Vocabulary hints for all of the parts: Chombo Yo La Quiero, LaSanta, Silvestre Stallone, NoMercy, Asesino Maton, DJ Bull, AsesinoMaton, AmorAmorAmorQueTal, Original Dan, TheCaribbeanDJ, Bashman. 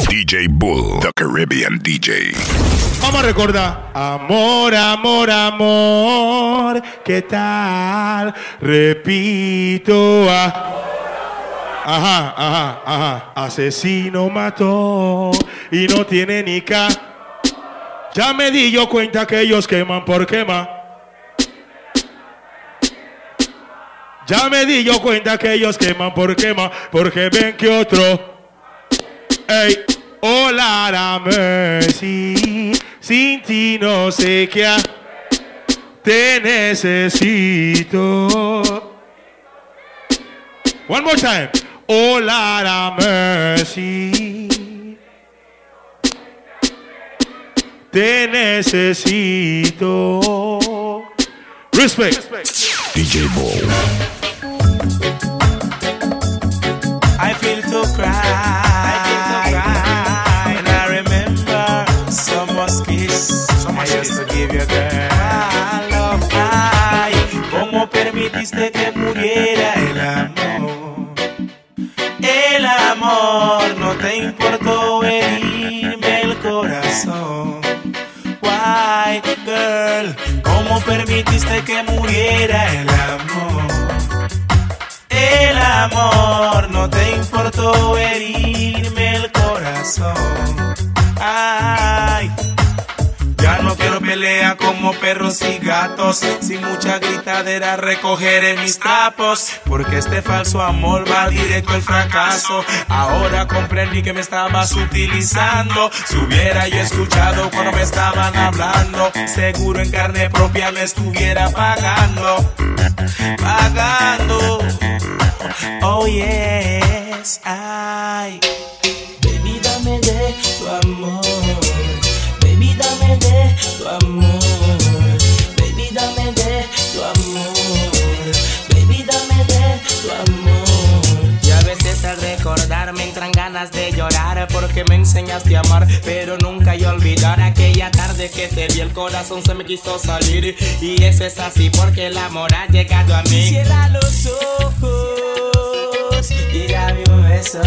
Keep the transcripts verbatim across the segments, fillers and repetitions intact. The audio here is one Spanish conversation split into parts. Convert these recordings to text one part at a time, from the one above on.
D J Bull, The Caribbean D J. Vamos a recordar. Amor, amor, amor, ¿qué tal? Repito. Ah. Ajá, ajá, ajá. Asesino mató y no tiene ni ca. Ya me di yo cuenta que ellos queman por quema. Ya me di yo cuenta que ellos queman por quema, porque ven que otro. Ey, hola, NoMercy, sin ti no sé qué. Te necesito. One more time. Hola, NoMercy, te necesito. Respect. D J Bull. I feel to cry, I feel to cry, and I remember summer's kiss. Summer's I used to give your girl my love. Ay, ¿cómo permitiste que muriera el amor? El amor no te importó herirme el corazón. Why, girl, ¿cómo permitiste que muriera el amor? El amor no te importó herirme el corazón. Ay, ya no quiero pelea como perros y gatos. Sin mucha gritadera recogeré mis trapos, porque este falso amor va directo al fracaso. Ahora comprendí que me estabas utilizando. Si hubiera yo escuchado cuando me estaban hablando, seguro en carne propia me estuviera pagando. Pagando. Oh yes, ay. Baby, dame de tu amor. Baby, dame de tu amor. Baby, dame de tu amor. Baby, dame de tu amor. Y a veces al recordar me entran ganas de llorar, porque me enseñaste a amar, pero nunca yo olvidar aquella tarde que te vi, el corazón se me quiso salir. Y eso es así porque el amor ha llegado a mí. Cierra los ojos y dame un beso,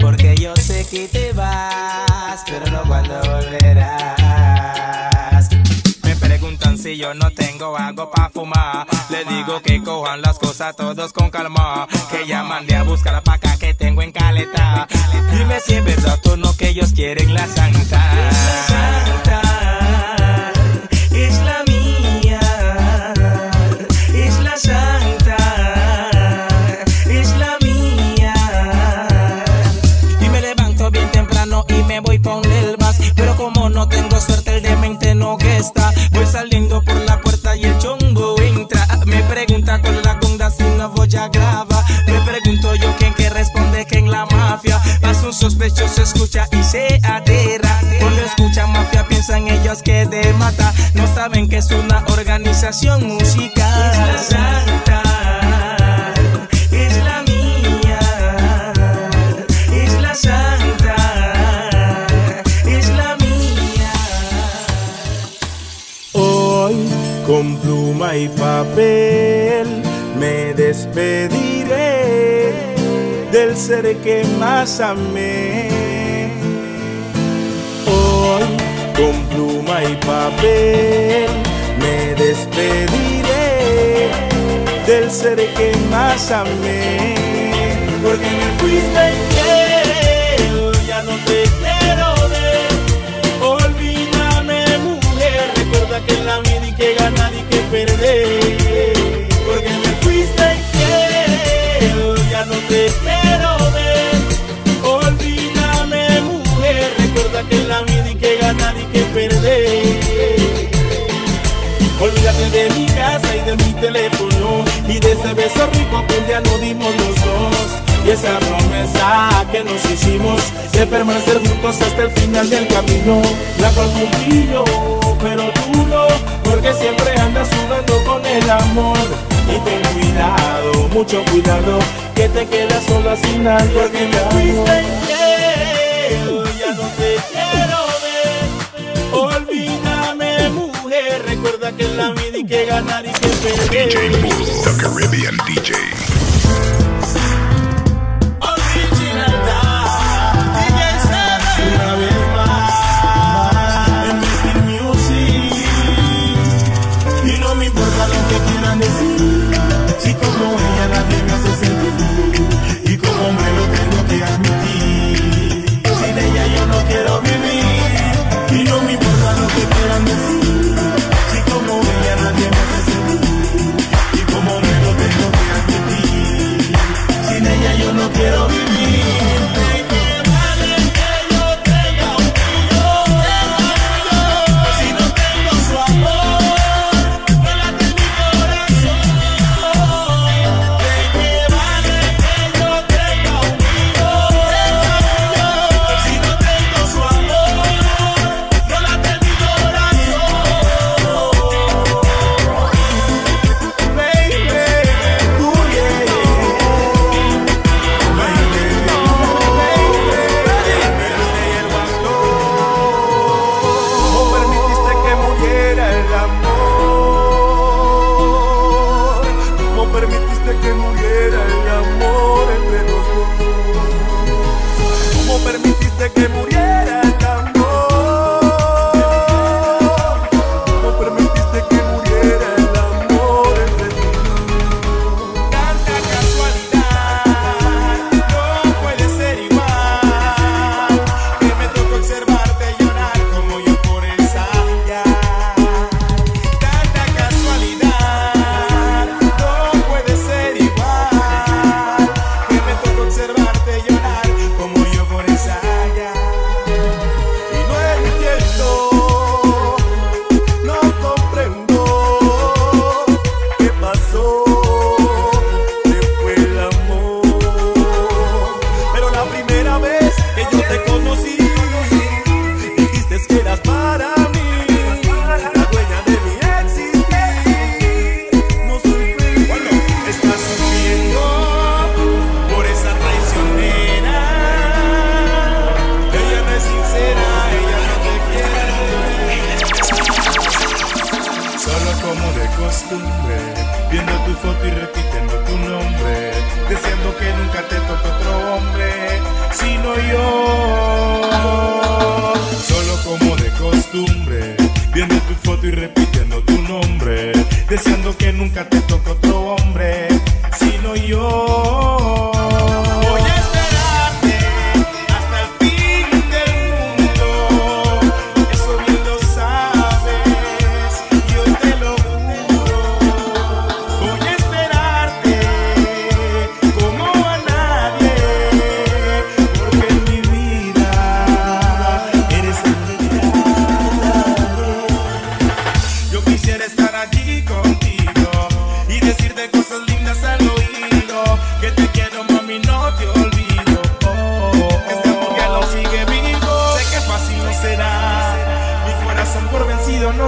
porque yo sé que te vas, pero no cuando volverás. Me preguntan si yo no tengo algo pa' fumar. Le digo que cojan las cosas todos con calma, que ya mandé a buscar la paca que tengo en caleta. Dime si es verdad o no que ellos quieren la santa. La santa es la mía, es la santa. Voy pa' un Elvas, pero como no tengo suerte el demente no gesta. Voy saliendo por la puerta y el chongo entra. Me pregunta con la conga si no voy a grabar. Me pregunto yo quién que responde que en la mafia. Más un sospechoso escucha y se aterra. Cuando escucha mafia piensan ellos que de mata. No saben que es una organización musical. Es la santa, es la mía, es la santa. Con pluma y papel me despediré del ser que más amé. Hoy con pluma y papel me despediré del ser que más amé. Porque me fuiste infiel, ya no te quiero ver. Olvídame mujer, recuerda que la vida que ganar y que perder, porque me fuiste infiel, ya no te quiero ver. Olvídame mujer, recuerda que la vida hay que ganar y que perder. Olvídate de mi casa y de mi teléfono y de ese beso rico que un día nos dimos los dos, y esa promesa que nos hicimos de permanecer juntos hasta el final del camino, la cual cumplí yo, pero tú no, porque siempre andas jugando con el amor. Y ten cuidado, mucho cuidado, que te quedas sola sin nadie. Porque me fuiste infiel, ya no te quiero ver. Olvídame mujer, recuerda que en la vida hay que ganar y que perder. D J Bull, The Caribbean D J. Original Dan. costumbre, viendo tu foto y repitiendo tu nombre, deseando que nunca te toque otro hombre, sino yo. Solo como de costumbre, viendo tu foto y repitiendo tu nombre, deseando que nunca te toque otro hombre, sino yo.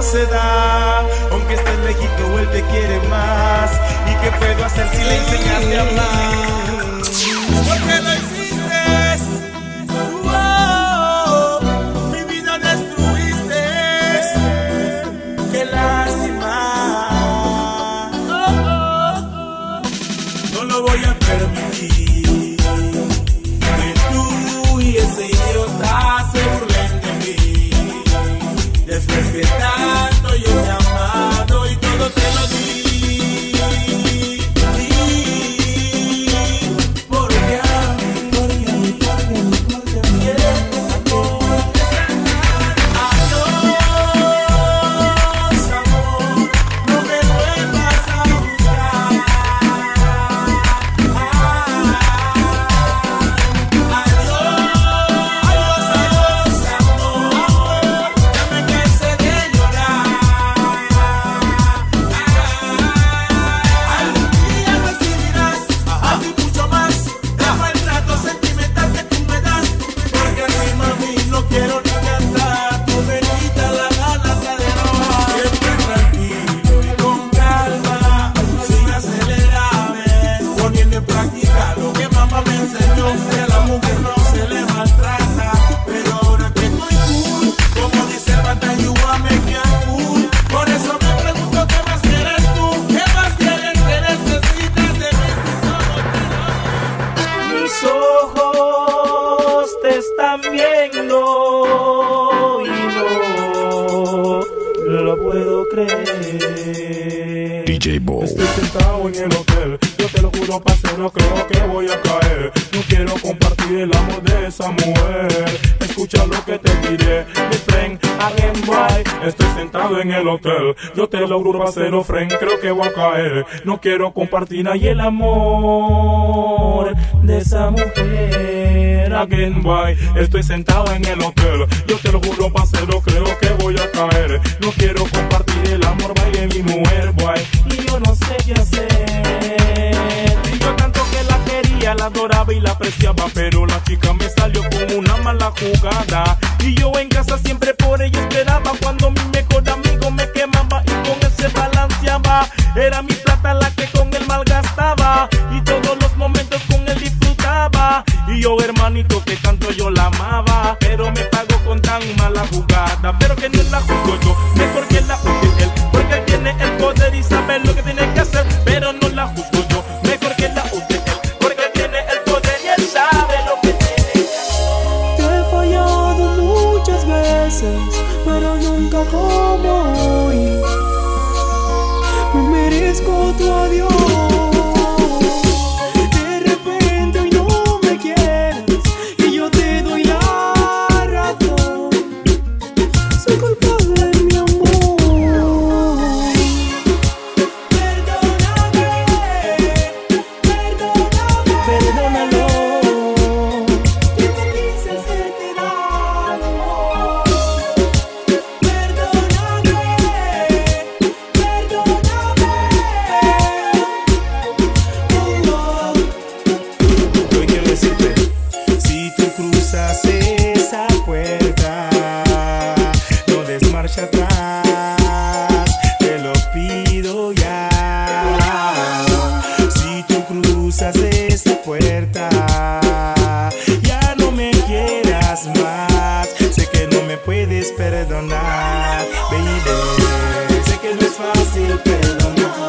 Se da, aunque estés lejito, él te quiere más. ¿Y qué puedo hacer si le enseñaste a hablar? ¿Por qué lo hiciste? Oh, mi vida destruiste. Qué lástima. Oh, oh, oh. No lo voy a permitir que tú y ese idiota se burlen de mí. Después que tanto yo te he amado y todo te lo di, porque a mí, porque a mí, porque a mí, porque a mí, adiós, amor, no me vuelvas a buscar, ah, adiós, adiós, amor. D J Bull. Estoy sentado en el hotel, yo te lo juro, parce, no creo que voy a caer. No quiero compartir el amor de esa mujer. Escucha lo que te diré, mi friend, alguien by. Estoy sentado en el hotel, yo te lo juro, parcero, friend, creo que voy a caer. No quiero compartir ahí el amor de esa mujer, alguien by. Estoy sentado en el hotel, yo te lo juro, parcero, creo que voy a caer. No quiero compartir el amor, by, de mi mujer, by. Y yo no sé qué hacer. Y yo tanto que la quería, la adoraba y la apreciaba, pero la chica me salió con una mala jugada. Y yo en casa siempre por ella esperaba, cuando mi mejor amigo me quemaba y con él se balanceaba. Era mi plata la que con él malgastaba y todos los momentos con él disfrutaba. Y yo, hermanito, que tanto yo la amaba, pero me pagó con tan mala jugada. Pero que no la juzgo yo, mejor que la juzgue él, porque él tiene el poder y sabe lo que tiene que hacer. Pero no la juzgo yo, mejor que la juzgue él, porque él tiene el poder y él sabe lo que tiene que hacer. Te he fallado muchas veces, pero nunca como hoy. Me merezco tu adiós. Perdonar, baby, sé que no es fácil perdonar.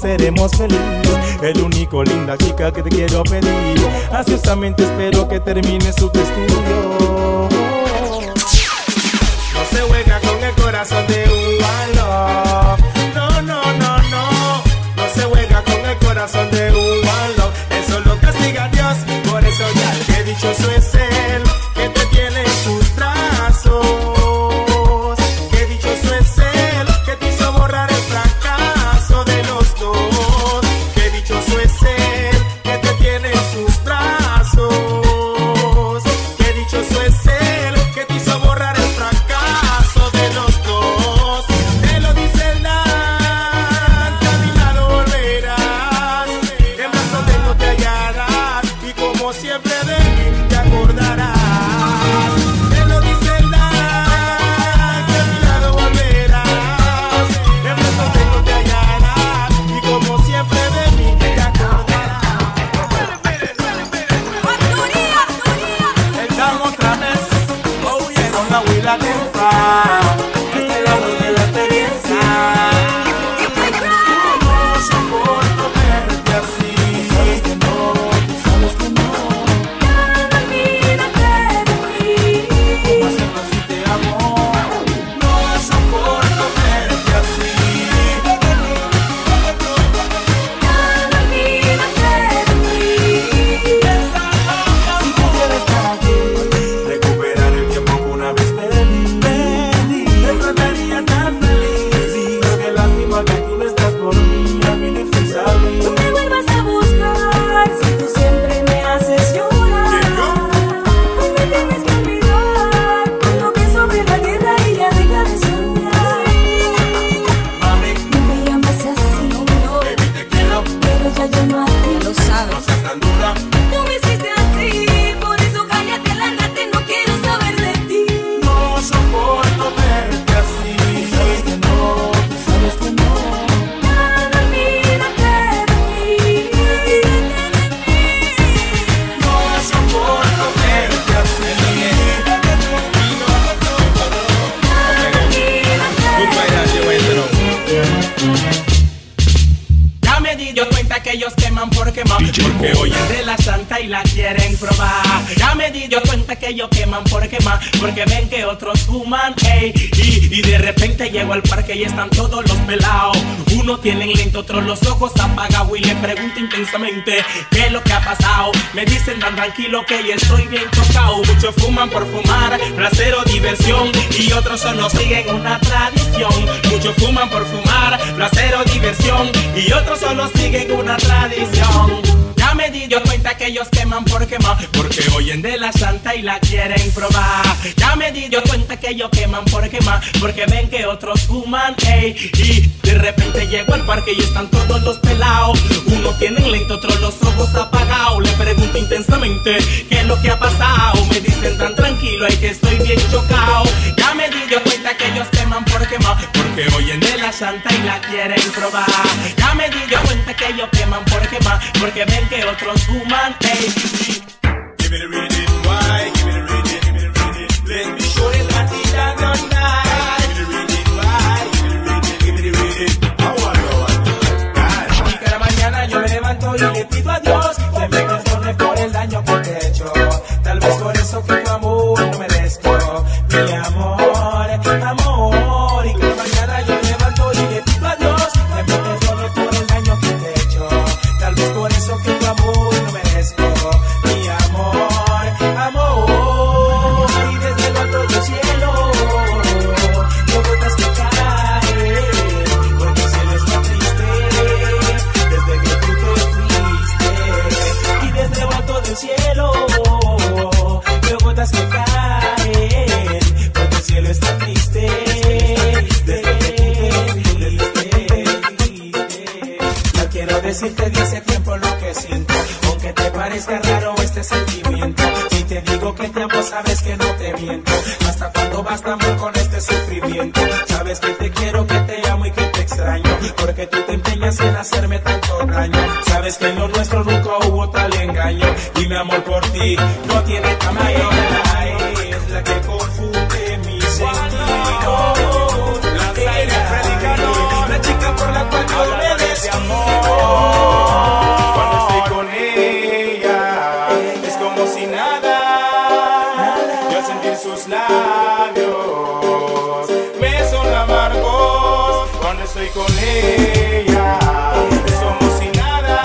seremos felices, el único linda chica que te quiero pedir. Ansiosamente espero que termine su testigo. No se juega con el corazón de un love. No, no, no, no. No se juega con el corazón de un love. Eso lo castiga Dios, por eso ya el que dichoso es él que te tiene en sus brazos. ¿Qué es lo que ha pasado? Me dicen tan tranquilo que yo estoy bien tocado. Muchos fuman por fumar, placer o diversión, y otros solo siguen una tradición. Muchos fuman por fumar, placer o diversión, y otros solo siguen una tradición. Ya me di yo cuenta que ellos queman por quemar, porque oyen de la santa y la quieren probar. Ya me di yo cuenta que ellos queman por quemar, porque ven que otros fuman, ey, y... de repente llego al parque y están todos los pelados. Uno tienen lento, otros los ojos apagados. Le pregunto intensamente qué es lo que ha pasado. Me dicen tan tranquilo, ay, que estoy bien chocado. Ya me di yo cuenta que ellos queman por quemar, porque oyen de la santa y la quieren probar. Ya me di yo cuenta que ellos queman por quemar, porque ven que otros fuman. Hey, hey. Give me the reading, why? Give me the reading, give me the reading. Let me show it, la tira, no, no. sabes que no te miento. ¿Hasta cuándo vas amor con este sufrimiento? Sabes que te quiero, que te amo y que te extraño, porque tú te empeñas en hacerme tanto daño. Sabes que en lo nuestro nunca hubo tal engaño, y mi amor por ti no tiene tamaño. Es la que confunde mi sentido, la de la predicadora, la chica por la cual yo le deseo amor. Sus labios me son amargos cuando estoy con ella. Somos sin nada.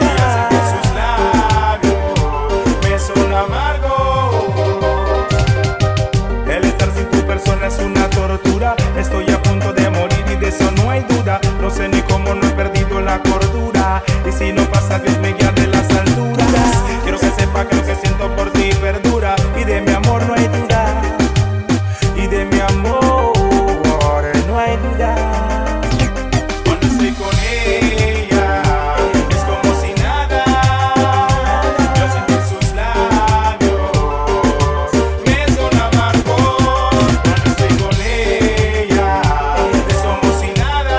Y hacen que sus labios me son amargos. El estar sin tu persona es una tortura. Estoy a punto de morir y de eso no hay duda. No sé ni cómo no he perdido la cordura. Y si no pasa, Dios me guía de las alturas. Quiero que sepa que lo que siento por ti perdura. De mi amor no hay duda, y de mi amor no hay duda. Cuando estoy con ella es como si nada. Yo siento sus labios me son amargos. Cuando estoy con ella es como si nada.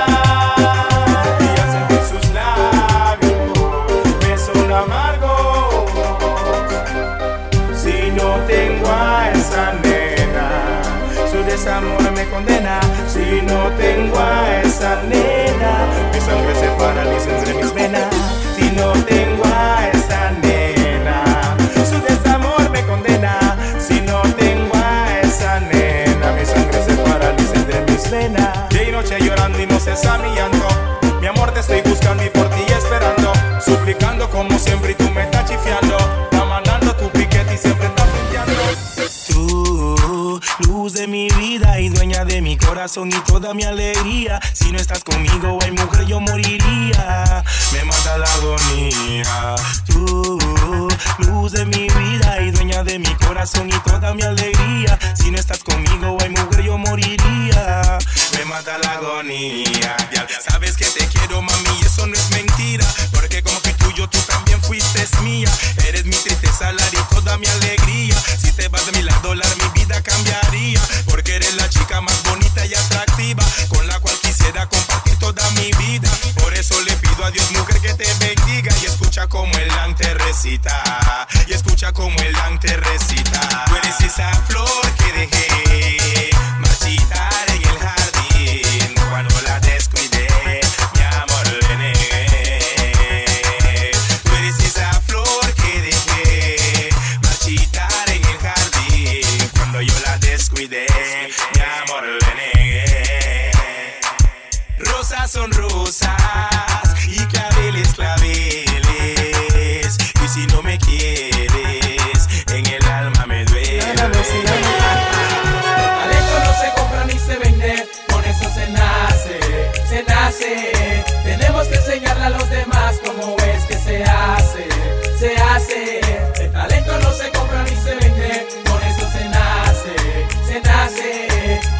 Yo siento sus labios me son amargos. Si no tengo a esa nena, su desamor me condena. Si no tengo a esa nena, mi sangre se paraliza entre mis venas. Si no tengo a esa nena, su desamor me condena. Si no tengo a esa nena, mi sangre se paraliza entre mis venas. Día y noche llorando y no cesa mi llanto. Mi amor te estoy buscando y por ti esperando, suplicando como siempre y tú me estás chifiando. Luz de mi vida y dueña de mi corazón y toda mi alegría. Si no estás conmigo, ay mujer, yo moriría. Me mata la agonía. Tú, luz de mi vida y dueña de mi corazón y toda mi alegría. Si no estás conmigo, ay mujer, yo moriría. Me mata la agonía. Ya sabes que te quiero, mami, y eso no es mentira, porque como fui tuyo, tú también fuiste mía. Eres mi tristeza, Lari, toda mi alegría. Si te vas de mi lado, Lari, mi vida cambiaría, porque eres la chica más bonita y atractiva, con la cual quisiera compartir toda mi vida. Por eso le pido a Dios, mujer, que te bendiga. Y escucha como el Dan te recita, y escucha como el Dan te recita. Tú eres esa flor que dejé marchitar en el jardín cuando la descuidé. Descuidé, mi amor le negué. Rosas son rosas y claveles, claveles. Y si no me quieres, en el alma me duele. Talento no se compra ni se vende, con eso se nace, se nace. Tenemos que enseñarle a los demás cómo es que se hace, se hace. El talento no se compra ni se vende, con eso se nace, se nace.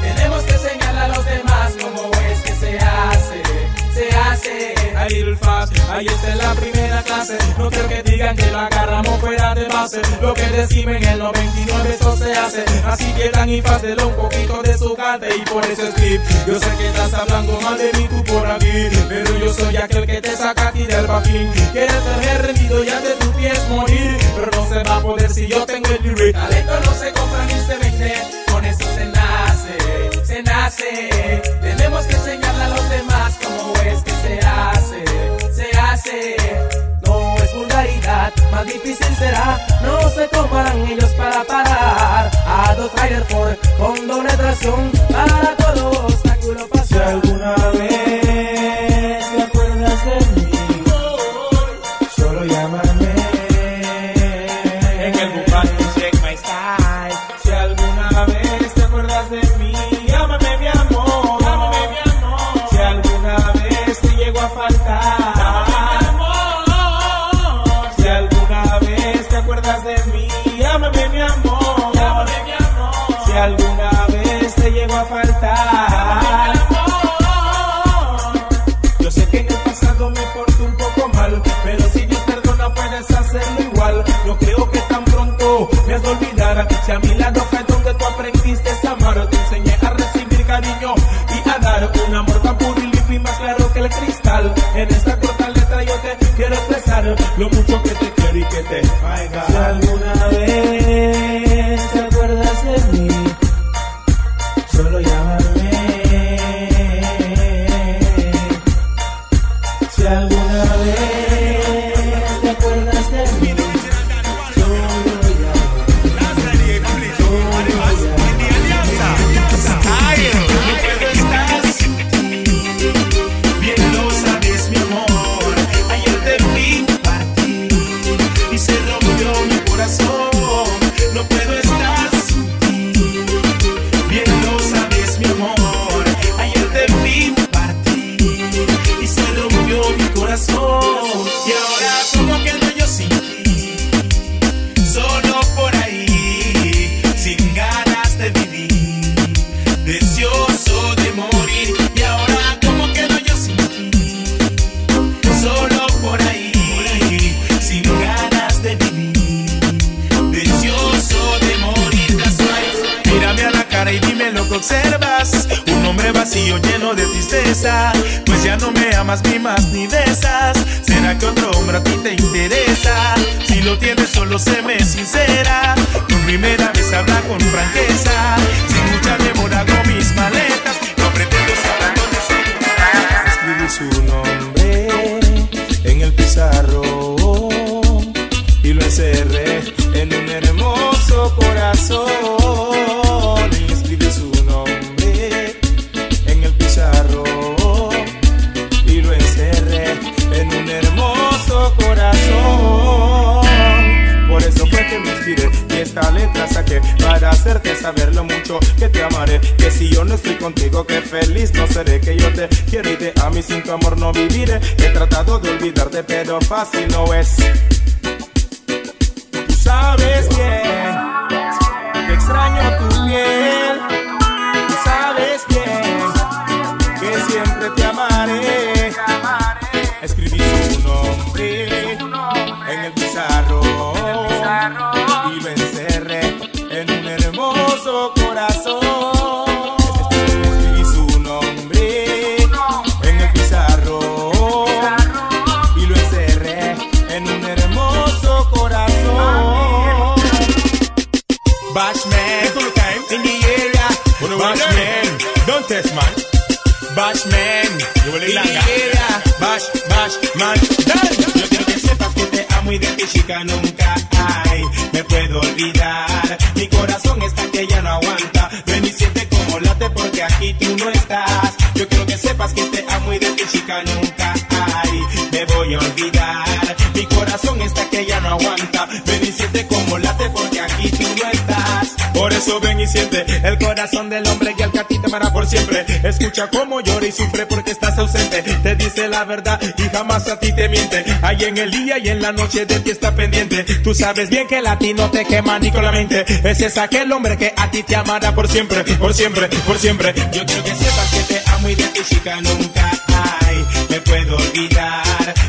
Tenemos que enseñarle a los demás cómo es que se hace, se hace. Ahí el fast, ahí está en la primera clase. No creo que digan que la agarramos fuera de base. Lo que decimos en el noventa y nueve eso se hace. Así que Dan y fast, dele un poquito de su cante y por eso es clip. Yo sé que estás hablando mal de mí tú por aquí, pero yo soy aquel que te saca a ti del papín. Quieres ser rendido y antes tú quieres morir, pero no se va a poder si yo tengo el lyric. Talento no se compra ni se vende, con eso se nace, se nace. Tenemos que enseñarle a los demás cómo es que se hace, se hace. No es vulgaridad, más difícil será, no se tomarán ellos para parar. A dos riders por con doble tracción, para todo obstáculo pasar. Si alguna vez te acuerdas de mí, solo llámame. En el buffet check my style. Si alguna vez te acuerdas de mí, llámame mi amor, llámame mi amor. Si alguna vez te llego a faltar, de mí, llámame mi amor, llámame mi amor. Si alguna vez te llego a faltar, llámame, mi amor. Yo sé que en el pasado me porté un poco mal, pero si Dios perdona puedes hacerlo igual. No creo que tan pronto me has olvidado. Si a mi lado fue donde tú aprendiste a amar, te enseñé a recibir cariño y a dar un amor tan puro y limpio y más claro que el cristal. En esta corta letra yo te quiero expresar lo mucho que te quiero y que te valga. Si alguna vez te acuerdas de mí, solo llámame. Si alguna vez te acuerdas de mí, observas un hombre vacío lleno de tristeza, pues ya no me amas ni más ni besas. ¿Será que otro hombre a ti te interesa? Si lo tienes solo sé me sincera, tu primera vez habla con franqueza. Sin mucha demora hago mis maletas, no pretendo saber. Escribí su nombre en el pizarrón y lo encerré en un hermoso corazón. Escribí su y lo encerré en un hermoso corazón. Por eso fue que me inspiré y esta letra saqué para hacerte saber lo mucho que te amaré. Que si yo no estoy contigo que feliz no seré, que yo te quiero y te amo y sin tu amor no viviré. He tratado de olvidarte pero fácil no es. Tú sabes bien que extraño tu piel, tú sabes bien que siempre te amaré. Escribí su nombre en el pizarrón y lo encerré en un hermoso corazón. Escribí su nombre en el pizarrón y lo encerré en un hermoso corazón. Bashman, in the area. Bashman, don't test man. Bash man, yo voy a la Bash, bash man, dale. Yo quiero que sepas que te amo y de ti chica nunca hay me puedo olvidar. Mi corazón está que ya no aguanta, ven y siente como late porque aquí tú no estás. Yo quiero que sepas que te amo y de ti chica nunca hay me voy a olvidar. Mi corazón está que ya no aguanta, ven y siente como late porque aquí tú no estás. Por eso ven y siente el corazón del hombre y el que a ti te amará por siempre. Escucha cómo llora y sufre porque estás ausente. Te dice la verdad y jamás a ti te miente. Ahí en el día y en la noche de ti está pendiente. Tú sabes bien que a ti no te quema ni con la mente. Ese es aquel hombre que a ti te amará por siempre, por siempre, por siempre. Yo quiero que sepas que te amo y de ti chica nunca hay me puedo olvidar.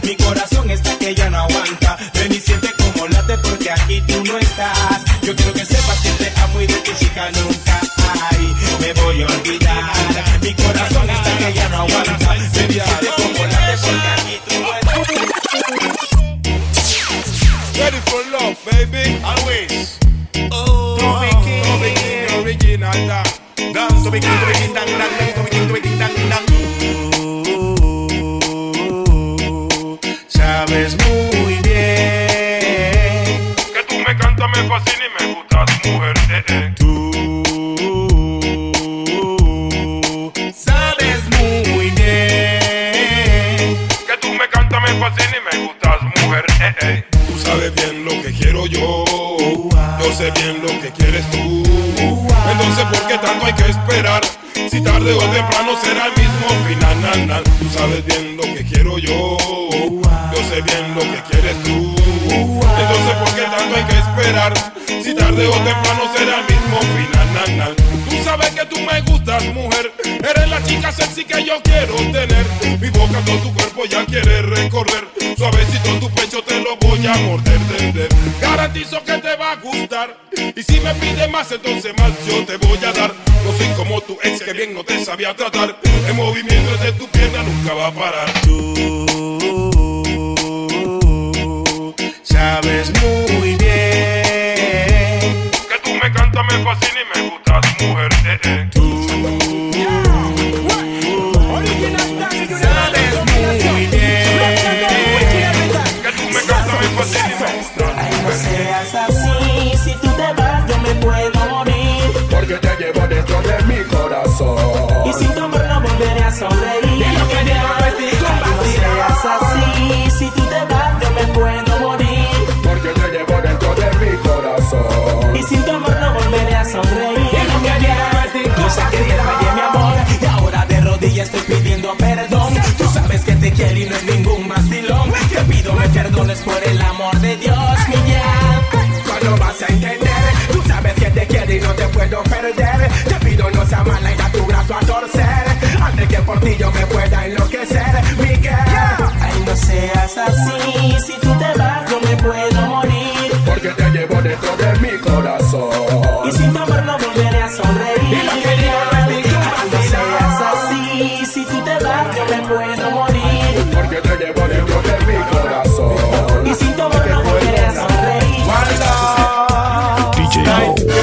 Mi corazón está que ya no aguanta, ven y siente como late porque aquí tú no estás. Yo quiero que sepas que te amo y de ti chica nunca hay me voy a olvidar. Mi corazón está que ya no aguanta, ven y siente como late porque aquí tú no estás. Ready for love, baby, always. Oh, oh, original Dan. Dan, so we can do it, dan, dan, dan, so we can do it, dan, dan. Sabes muy bien que tú me cantas, me fascinas y me gustas, mujer. Eh, eh. Tú sabes muy bien que tú me cantas, me fascinas y me gustas, mujer. Eh, eh. Tú sabes bien lo que quiero yo, yo sé bien lo que quieres tú. Entonces, ¿por qué tanto hay que esperar? Si tarde o temprano será el mismo final, nan, nan. Tú sabes bien lo que quiero yo, yo sé bien lo que quieres tú. Entonces, ¿por qué tanto hay que esperar? Si tarde o temprano será el mismo final, nan, nan. Tú sabes que tú me gustas, mujer. Eres la chica sexy que yo quiero tener. Mi boca con tu cuerpo ya quiere recorrer. Suavecito tu pecho te lo voy a morder, tender. Garantizo que te va a gustar. Y si me pide más, entonces más yo te voy a dar. No soy como tu ex que bien no te sabía tratar. El movimiento de tu pierna nunca va a parar. Tú sabes muy bien que tú me cantas, me fascinas y me gusta tu mujer. Eh, eh. Tú sabes muy bien que tú me cantas, me fascinas y me gusta tu mujer. No seas así, si tú te vas yo me puedo morir, porque te llevo dentro de mi corazón y sin tu amor no volveré a sonreír. No seas así, si tú te vas yo me puedo morir, porque te llevo dentro de mi corazón y sin tu amor no volveré a sonreír. Yo sé que te fallé mi amor y ahora de rodillas estoy pidiendo perdón. Tú sabes que te quiero y no es ningún vacilón. Te pido me perdones por el amor de Dios, niña. ¿Cuándo vas a entender? Tú sabes que te quiero y no te puedo perder. Te pido no sea mala y da tu brazo a torcer antes que por ti yo me pueda enloquecer, mi girl. Ay, no seas así, si tú te vas yo me puedo morir, porque te llevo dentro de mi corazón y sin tu amor no volveré a sonreír.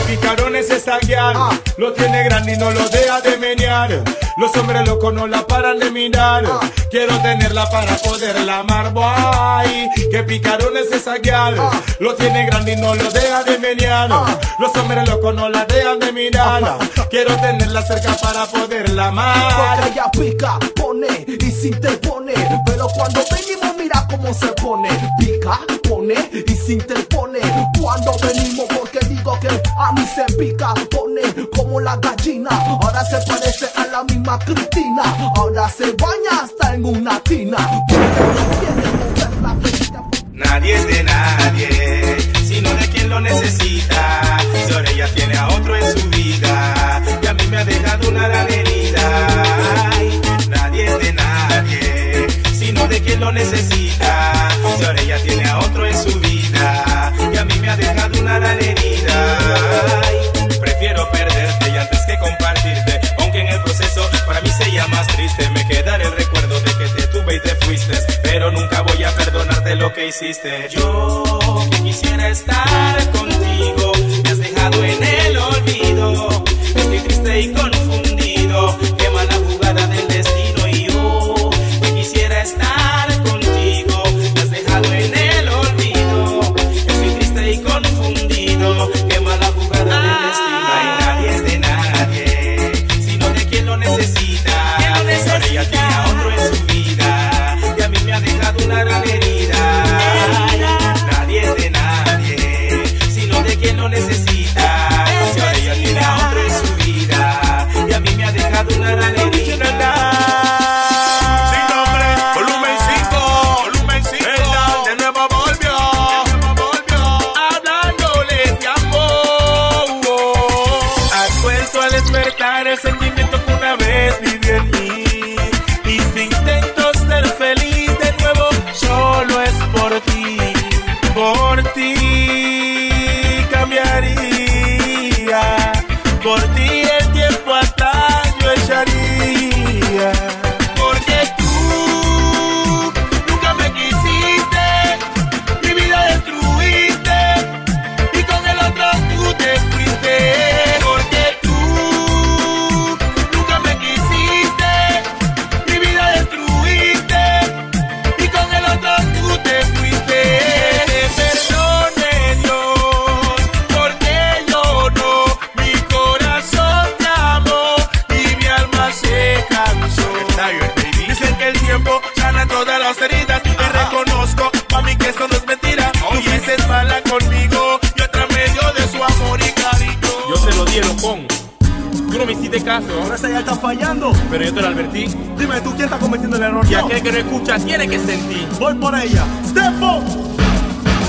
Picarones esta guiar, ah. Lo tiene grande y no lo deja de menear. Los hombres locos no la paran de mirar, ah. Quiero tenerla para poderla amar. Ay, que picarones esa guiar, ah. Lo tiene grande y no lo deja de menear, ah. Los hombres locos no la dejan de mirar, ah. Quiero tenerla cerca para poderla amar. Porque ella pica, pone y se interpone, pero cuando venimos mira cómo se pone. Pica, pone y se interpone cuando venimos, porque digo que a mí se pica, pone como la gallina. Ahora se parece a la misma Cristina. Ahora se baña hasta en una tina. Nadie es de nadie, sino de quien lo necesita. Y ahora ella tiene a otro en su vida, y a mí me ha dejado una gran herida. Ay, nadie es de nadie, sino de quien lo necesita. Y ahora ella tiene a otro en su vida, y a mí me ha dejado una gran herida. Ay, prefiero perderte y antes que compartirte, aunque en el proceso para mí sería más triste. Me quedará el recuerdo de que te tuve y te fuiste, pero nunca voy a perdonarte lo que hiciste. Yo que quisiera estar contigo, me has dejado en el olvido. Estoy triste y confundido, qué mala jugada del destino. Y yo que quisiera estar contigo, me has dejado en el olvido. Estoy triste y confundido, qué mala jugada del destino. Ay, nadie es de nadie, sino de quien lo necesita. Ahora ella tiene a otro en su vida, y a mí me ha dejado una gran herida. Nadie es de nadie, sino de quien lo necesita. Ahora ella tiene a otro en su vida, y a mí me ha dejado una gran herida. Ahora esa ya está fallando, pero yo te lo advertí. Dime tú quién está cometiendo el error. Y aquel que no escucha tiene que sentir. Voy por ella, Stepo.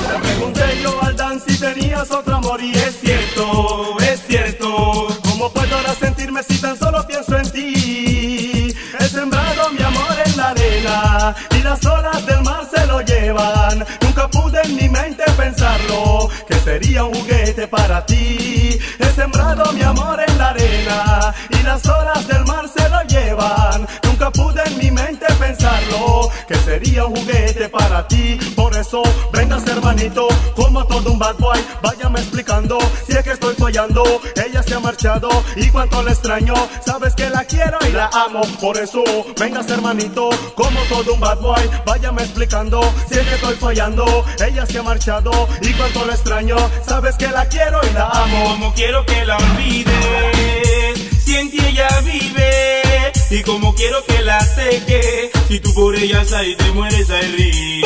Le pregunté yo al Dan si tenías otro amor, y es cierto, es cierto. ¿Cómo puedo ahora sentirme si tan solo pienso en ti? He sembrado mi amor en la arena y las olas del mar se lo llevan. Nunca pude en mi mente pensarlo, que sería un juguete para ti. He sembrado mi amor en la arena y las olas del mar se lo llevan. Nunca pude en mi mente pensarlo, que sería un juguete para ti. Por eso, vengas hermanito, como todo un bad boy, váyame explicando si es que estoy fallando. Ella se ha marchado y cuánto la extraño, sabes que la quiero y la amo. Por eso, vengas hermanito, como todo un bad boy, váyame explicando si es que estoy fallando. Ella se ha marchado y cuánto la extraño, sabes que la quiero y la amo. Como quiero que la olvides, si en ti ella vive, y como quiero que la seque, si tú por ella sales y te mueres a reír.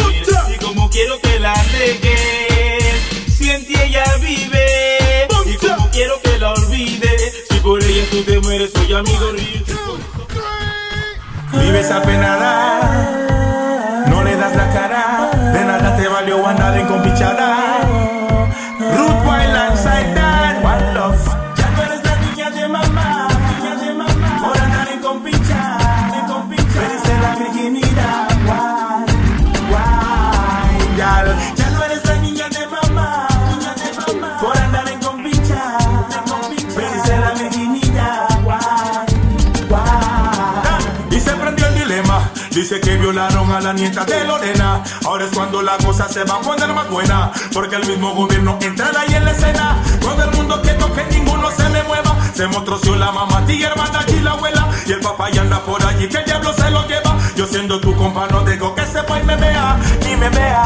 Y como quiero que la seques, si en ti ella vive, y como quiero que la olvides, si por ella tú te mueres, soy amigo reír. Vives apenada, no le das la cara, de nada te valió andar en compichada. Ruth Wild Landside Dan, One Love. Ya no eres la niña de mamá, niña de mamá, por andar en compicha, en compicha. Perdiste la virginidad, guay, guay, yal. Ya no eres la niña de mamá, niña de mamá, por andar en compicha, en compicha. Perdiste la virginidad, guay, guay. Y se prendió el dilema. Dice que violaron a la nieta de Lorena. Ahora es cuando la cosa se va a poner más buena, porque el mismo gobierno entra ahí en la escena. Todo el mundo quieto, que ninguno se me mueva. Se motroció la mamá, tía, hermana y la abuela, y el papá ya anda por allí, que el diablo se lo lleva. Yo siendo tu compa no dejo que sepa y me vea, y me vea.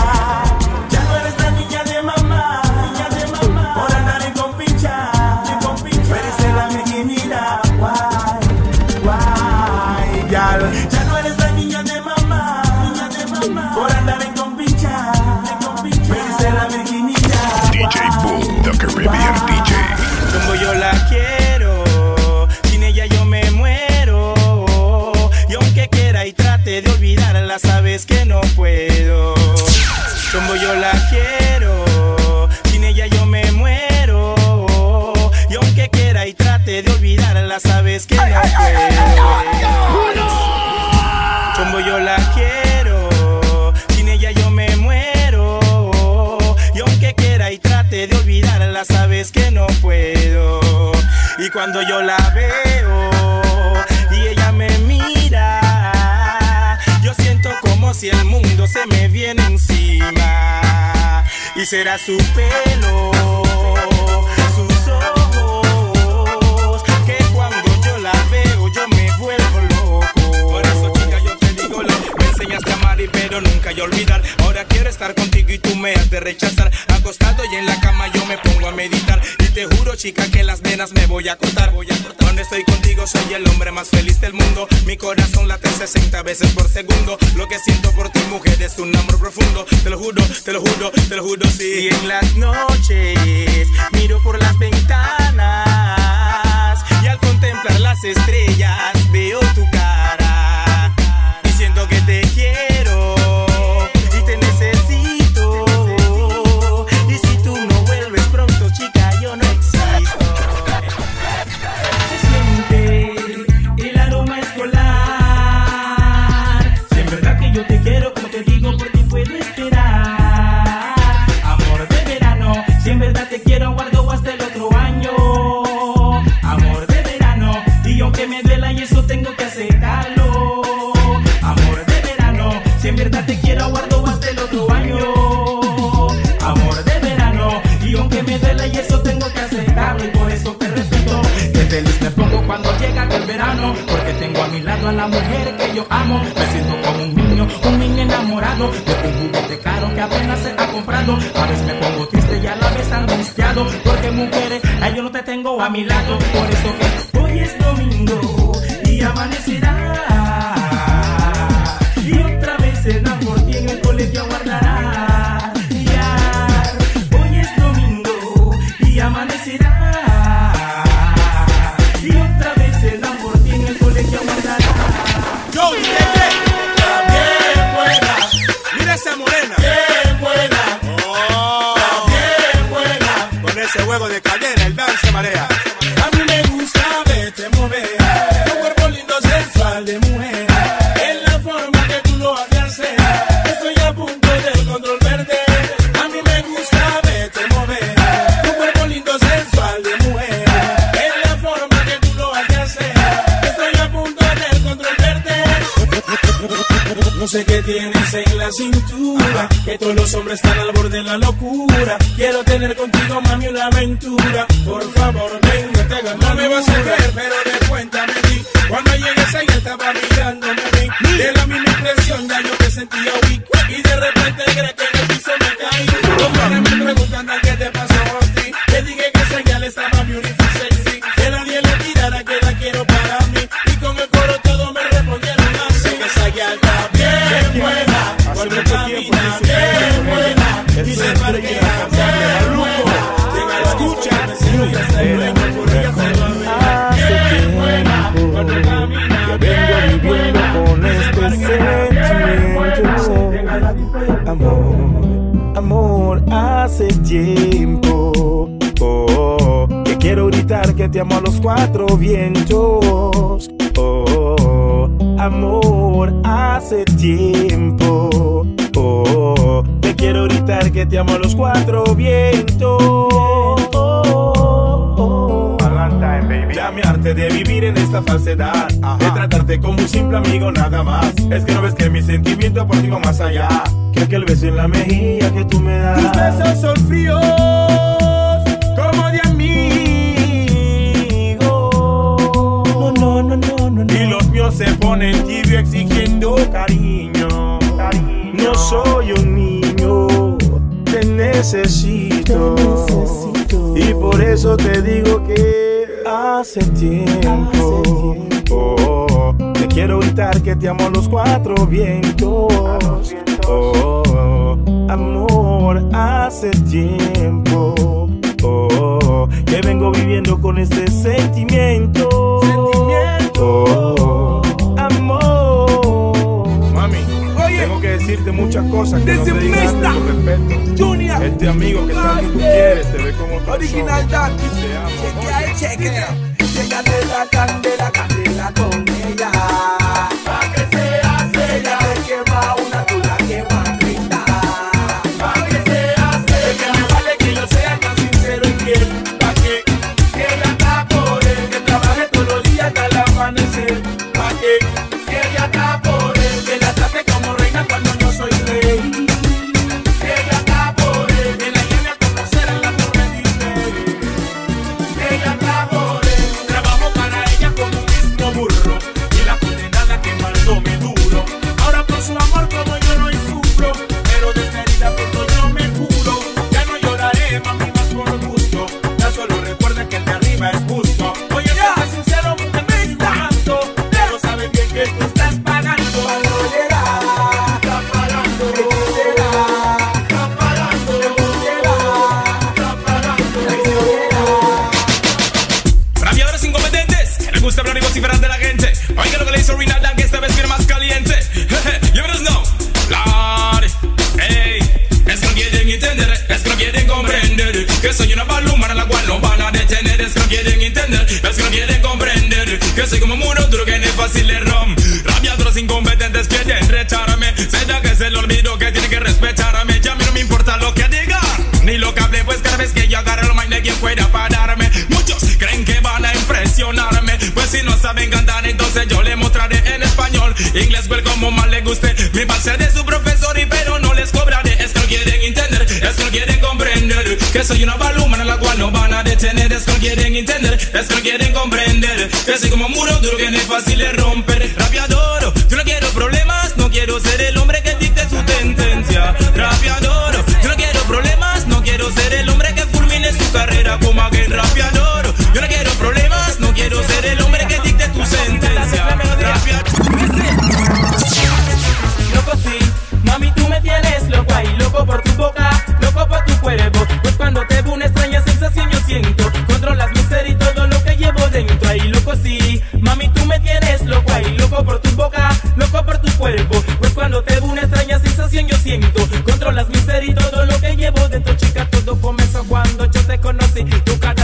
Ya no eres la niña de mamá, niña de mamá, por andar en compincha, en compincha. Merece la virginidad, guay, guay, yal. Ya no eres la niña de mamá, niña de mamá, por andar en compincha, en compincha. Merece la virginidad, guay, D J Bull, The Caribbean D J. Como yo la quiero, sin ella yo me muero. Y aunque quiera y trate de olvidarla, sabes que no puedo. Como yo la quiero, sin ella yo me muero. Y aunque quiera y trate de olvidarla, sabes que no puedo. Como yo la quiero, sin ella yo me muero. Y aunque quiera y trate de olvidarla, sabes que no puedo. Y cuando yo la veo y ella me mira, yo siento como si el mundo se me viene encima. Y será su pelo, sus ojos, que cuando yo la veo yo me vuelvo loco. Por eso, chica, yo te digo, me enseñaste a amar y pero nunca y olvidar. Ahora quiero estar contigo y tú me has de rechazar. Acostado y en la cama yo me pongo a meditar. Te juro, chica, que las venas me voy a cortar. Voy a cortar. Cuando estoy contigo soy el hombre más feliz del mundo. Mi corazón late sesenta veces por segundo. Lo que siento por ti, mujer, es un amor profundo. Te lo juro, te lo juro, te lo juro, sí. Y en las noches miro por las ventanas y al contemplar las estrellas veo tu cara. Y siento que te quiero y te necesito. Y si tú no vuelves pronto, chica, yo no existo. Se siente el aroma escolar. Si en verdad que yo te quiero, como te digo, por ti puedo esperar. Amor de verano, si en verdad te quiero, guardo hasta el otro año. Amor de verano, y aunque me duela y eso tengo que aceptarlo. Amor de verano, si en verdad te quiero, guardo hasta el otro año. Y eso tengo que aceptarlo y por eso te respeto. Que feliz me pongo cuando llega el verano, porque tengo a mi lado a la mujer que yo amo. Me siento como un niño, un niño enamorado de un juguete caro que apenas se ha comprado. A veces me pongo triste y a la vez angustiado, porque mujeres, ay, yo no te tengo a mi lado. Por eso que hoy es domingo y amanecerá, y otra vez será por ti en el colegio guardará. Ese juego de cadera, el dance marea. A mí me gusta verte mover, tu cuerpo lindo sensual. No sé qué tienes en la cintura, que todos los hombres están al borde de la locura. Quiero tener contigo, mami, una aventura. Por favor, ven, no te hagas mal. No me vas a creer, pero de cuenta me di. Cuando llegues ahí estaba mirándome a mí. De la misma impresión ya yo te sentía weak. Y de repente crees que en el piso me caí. Los padres me preguntan a qué te pasó a ti. Te dije que esa ya le estaba beautiful sexy. Que nadie le tirara, que la quiero para mí. Y con el coro todo me respondieron así. Esa ya está bien buena. Vuelve a caminar bien buena. Y se parquea bien buena. Llega la escucha, se nunca está buena. Porque ya se va a ver bien buena. Vuelve a caminar bien buena. Con este sentimiento, amor, amor, hace tiempo. Oh, que quiero gritar que te amo a los cuatro vientos. Oh, amor, hace tiempo. Oh, que quiero gritar que te amo a los cuatro vientos. Oh, time, baby. Ya me harté de vivir en esta falsedad. Ajá. De tratarte como un simple amigo nada más. Es que no ves que mi sentimiento por ti va más allá que aquel beso en la mejilla que tú me das. Tus besos son fríos como de amigo, no, no, no, no, no, no. Y los míos se ponen tibio exigiendo cariño, cariño. No soy un niño, te necesito, te necesito. Y por eso te digo que hace tiempo, hace tiempo. Oh, oh, te quiero gritar que te amo a los cuatro vientos, a los vientos. Oh, oh, amor, hace tiempo. Oh, oh, oh, que vengo viviendo con este sentimiento, sentimiento. Oh, oh, amor. Mami, oye, tengo que decirte muchas cosas que no te digo antes con respeto. Junior, este amigo que tanto tú quieres te ve como persona. Original Dan, chequea y chequea. Llegate la candela, candela con ella. Pa' que seas ella, el que va una tú la que va. Soy una balumana la cual no van a detener. Es que no quieren entender, es que no quieren comprender. Que soy como un muro duro que no es fácil de romper. Rabiador, yo no quiero problemas. No quiero ser el hombre que dicte su tendencia. Rabiador, yo no quiero problemas. No quiero ser el hombre que fulmine su carrera como aquel rabiador. Yo no quiero problemas. No quiero ser el hombre que dicte tu sentencia. Loco sí, mami tú me tienes loco ahí. Loco por tu boca, loco por tu cuerpo. Cuando te veo una extraña sensación yo siento. Controlas mi ser y todo lo que llevo dentro. Ahí loco sí, mami tú me tienes loco. Ahí loco por tu boca, loco por tu cuerpo. Pues cuando te veo una extraña sensación yo siento. Controlas mi ser y todo lo que llevo dentro. Chica, todo comenzó cuando yo te conocí. Tu cara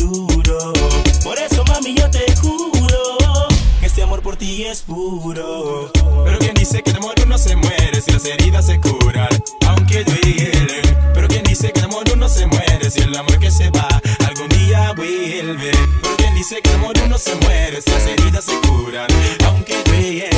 duro. Por eso, mami, yo te juro que este amor por ti es puro. Pero quien dice que el amor no se muere si las heridas se curan, aunque duele. Pero quien dice que el amor no se muere si el amor que se va algún día vuelve. Pero quien dice que el amor no se muere si las heridas se curan, aunque duele.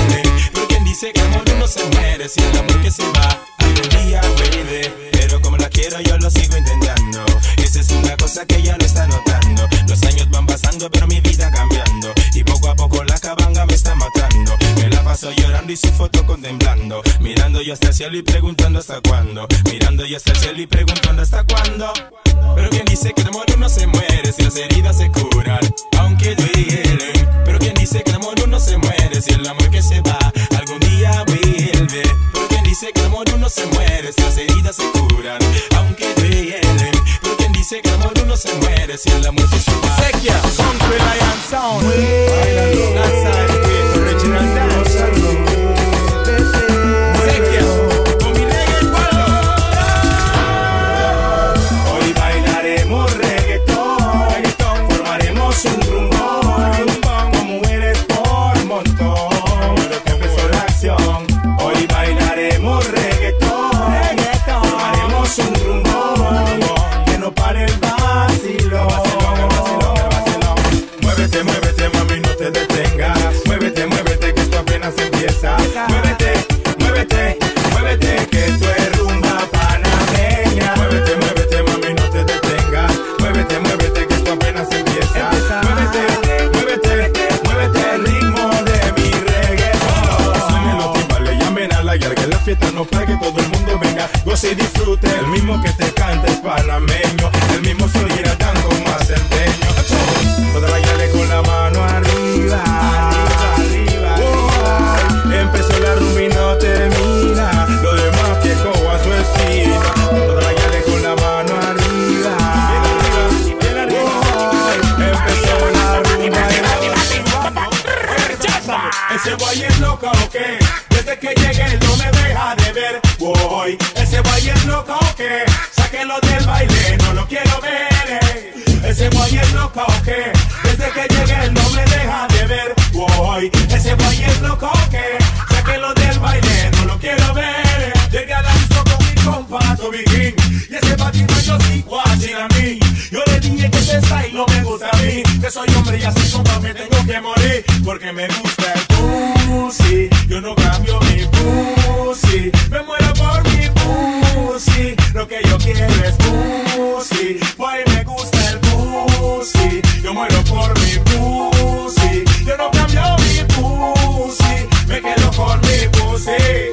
Pero quien dice que el amor no se muere si el amor que se va algún día vuelve. Pero como la quiero yo lo sigo intentando. Esa es una cosa que ella no está notando. Los años van pasando pero mi vida cambiando. Y poco a poco la cabanga me está matando. Me la paso llorando y su foto contemplando. Mirando yo hasta el cielo y preguntando hasta cuándo. Mirando yo hasta el cielo y preguntando hasta cuándo. Pero quien dice que el amor no se muere si las heridas se curan, aunque duele. Pero quien dice que el amor no se muere si el amor que se va algún día vuelve. Pero quien dice que el amor no se muere si las heridas se curan, aunque duelen. Pero quien dice que el amor no se muere si el amor se suba. Sequia, Country Lion Sound. Bailalo, danza, que Original Dan. Sequia, con mi reggaetón. Hoy bailaremos reggaetón, reggaetón. Formaremos un rumbón, con mujeres por montón. Pero que empezó la acción. Hoy bailaremos reggaetón, un rumbo que no pare el vacilón. Vacilón, vacilón, vacilón. Muévete, muévete, mami, no te detengas. Muévete, muévete, que esto apenas empieza. Muévete, muévete, muévete, que esto es rumba panameña. Muévete, muévete, mami, no te detengas. Muévete, muévete, que esto apenas empieza. Muévete, muévete, muévete el ritmo de mi reggaetón. Suenen los timbales, llamen a la yarga, la fiesta no pague, todo el mundo venga. Goce y disfrute, el mismo que te canta es panameño. El mismo se oirá tan con más empeño. Toda la llave con la mano arriba, arriba, arriba, oh, arriba. Empezó la rumba y no termina. Lo demás que coja su esquina. Toda la llave con la mano arriba, bien arriba, bien arriba, oh, empezó la rumba. Ese guay es loca o qué. Desde que llegué no me deja de ver. Voy, ese boy es loco o qué, sáquenlo del baile, no lo quiero ver. Ese boy es loco o qué, desde que llegué no me deja de ver. Voy, ese boy es loco o qué, sáquenlo del baile, no lo quiero ver. Llegué a la disco con mi compa Toby King, y ese patito yo sí guachín a mí. Yo le dije que ese style no me gusta a mí, que soy hombre y así como me tengo que morir, porque me gusta el pussy, yo no cambio mi pussy. Me muero por mi pussy, lo que yo quiero es pussy. Boy, me gusta el pussy, yo muero por mi pussy. Yo no cambio mi pussy, me quedo con mi pussy.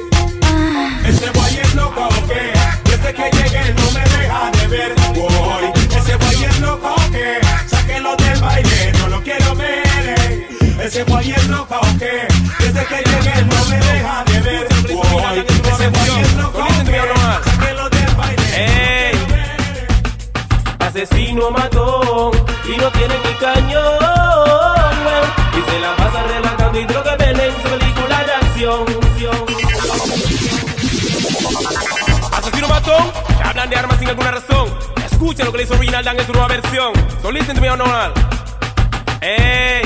Ese boy es loco o qué, desde que llegué no me deja de ver. Boy, ese boy es loco o qué, sáquenlo del baile, no lo quiero ver. Ese boy es loco o qué, desde que llegué no me deja de ver. Boy, ese boy es loco o qué, sáquenlo del baile. Ey, asesino matón y no tiene ni cañón, y se la pasa relajando y droga veneno en su película de acción. Asesino matón, que hablan de armas sin alguna razón. Escucha lo que le hizo Original Dan en su nueva versión. So listen to me on all. Ey,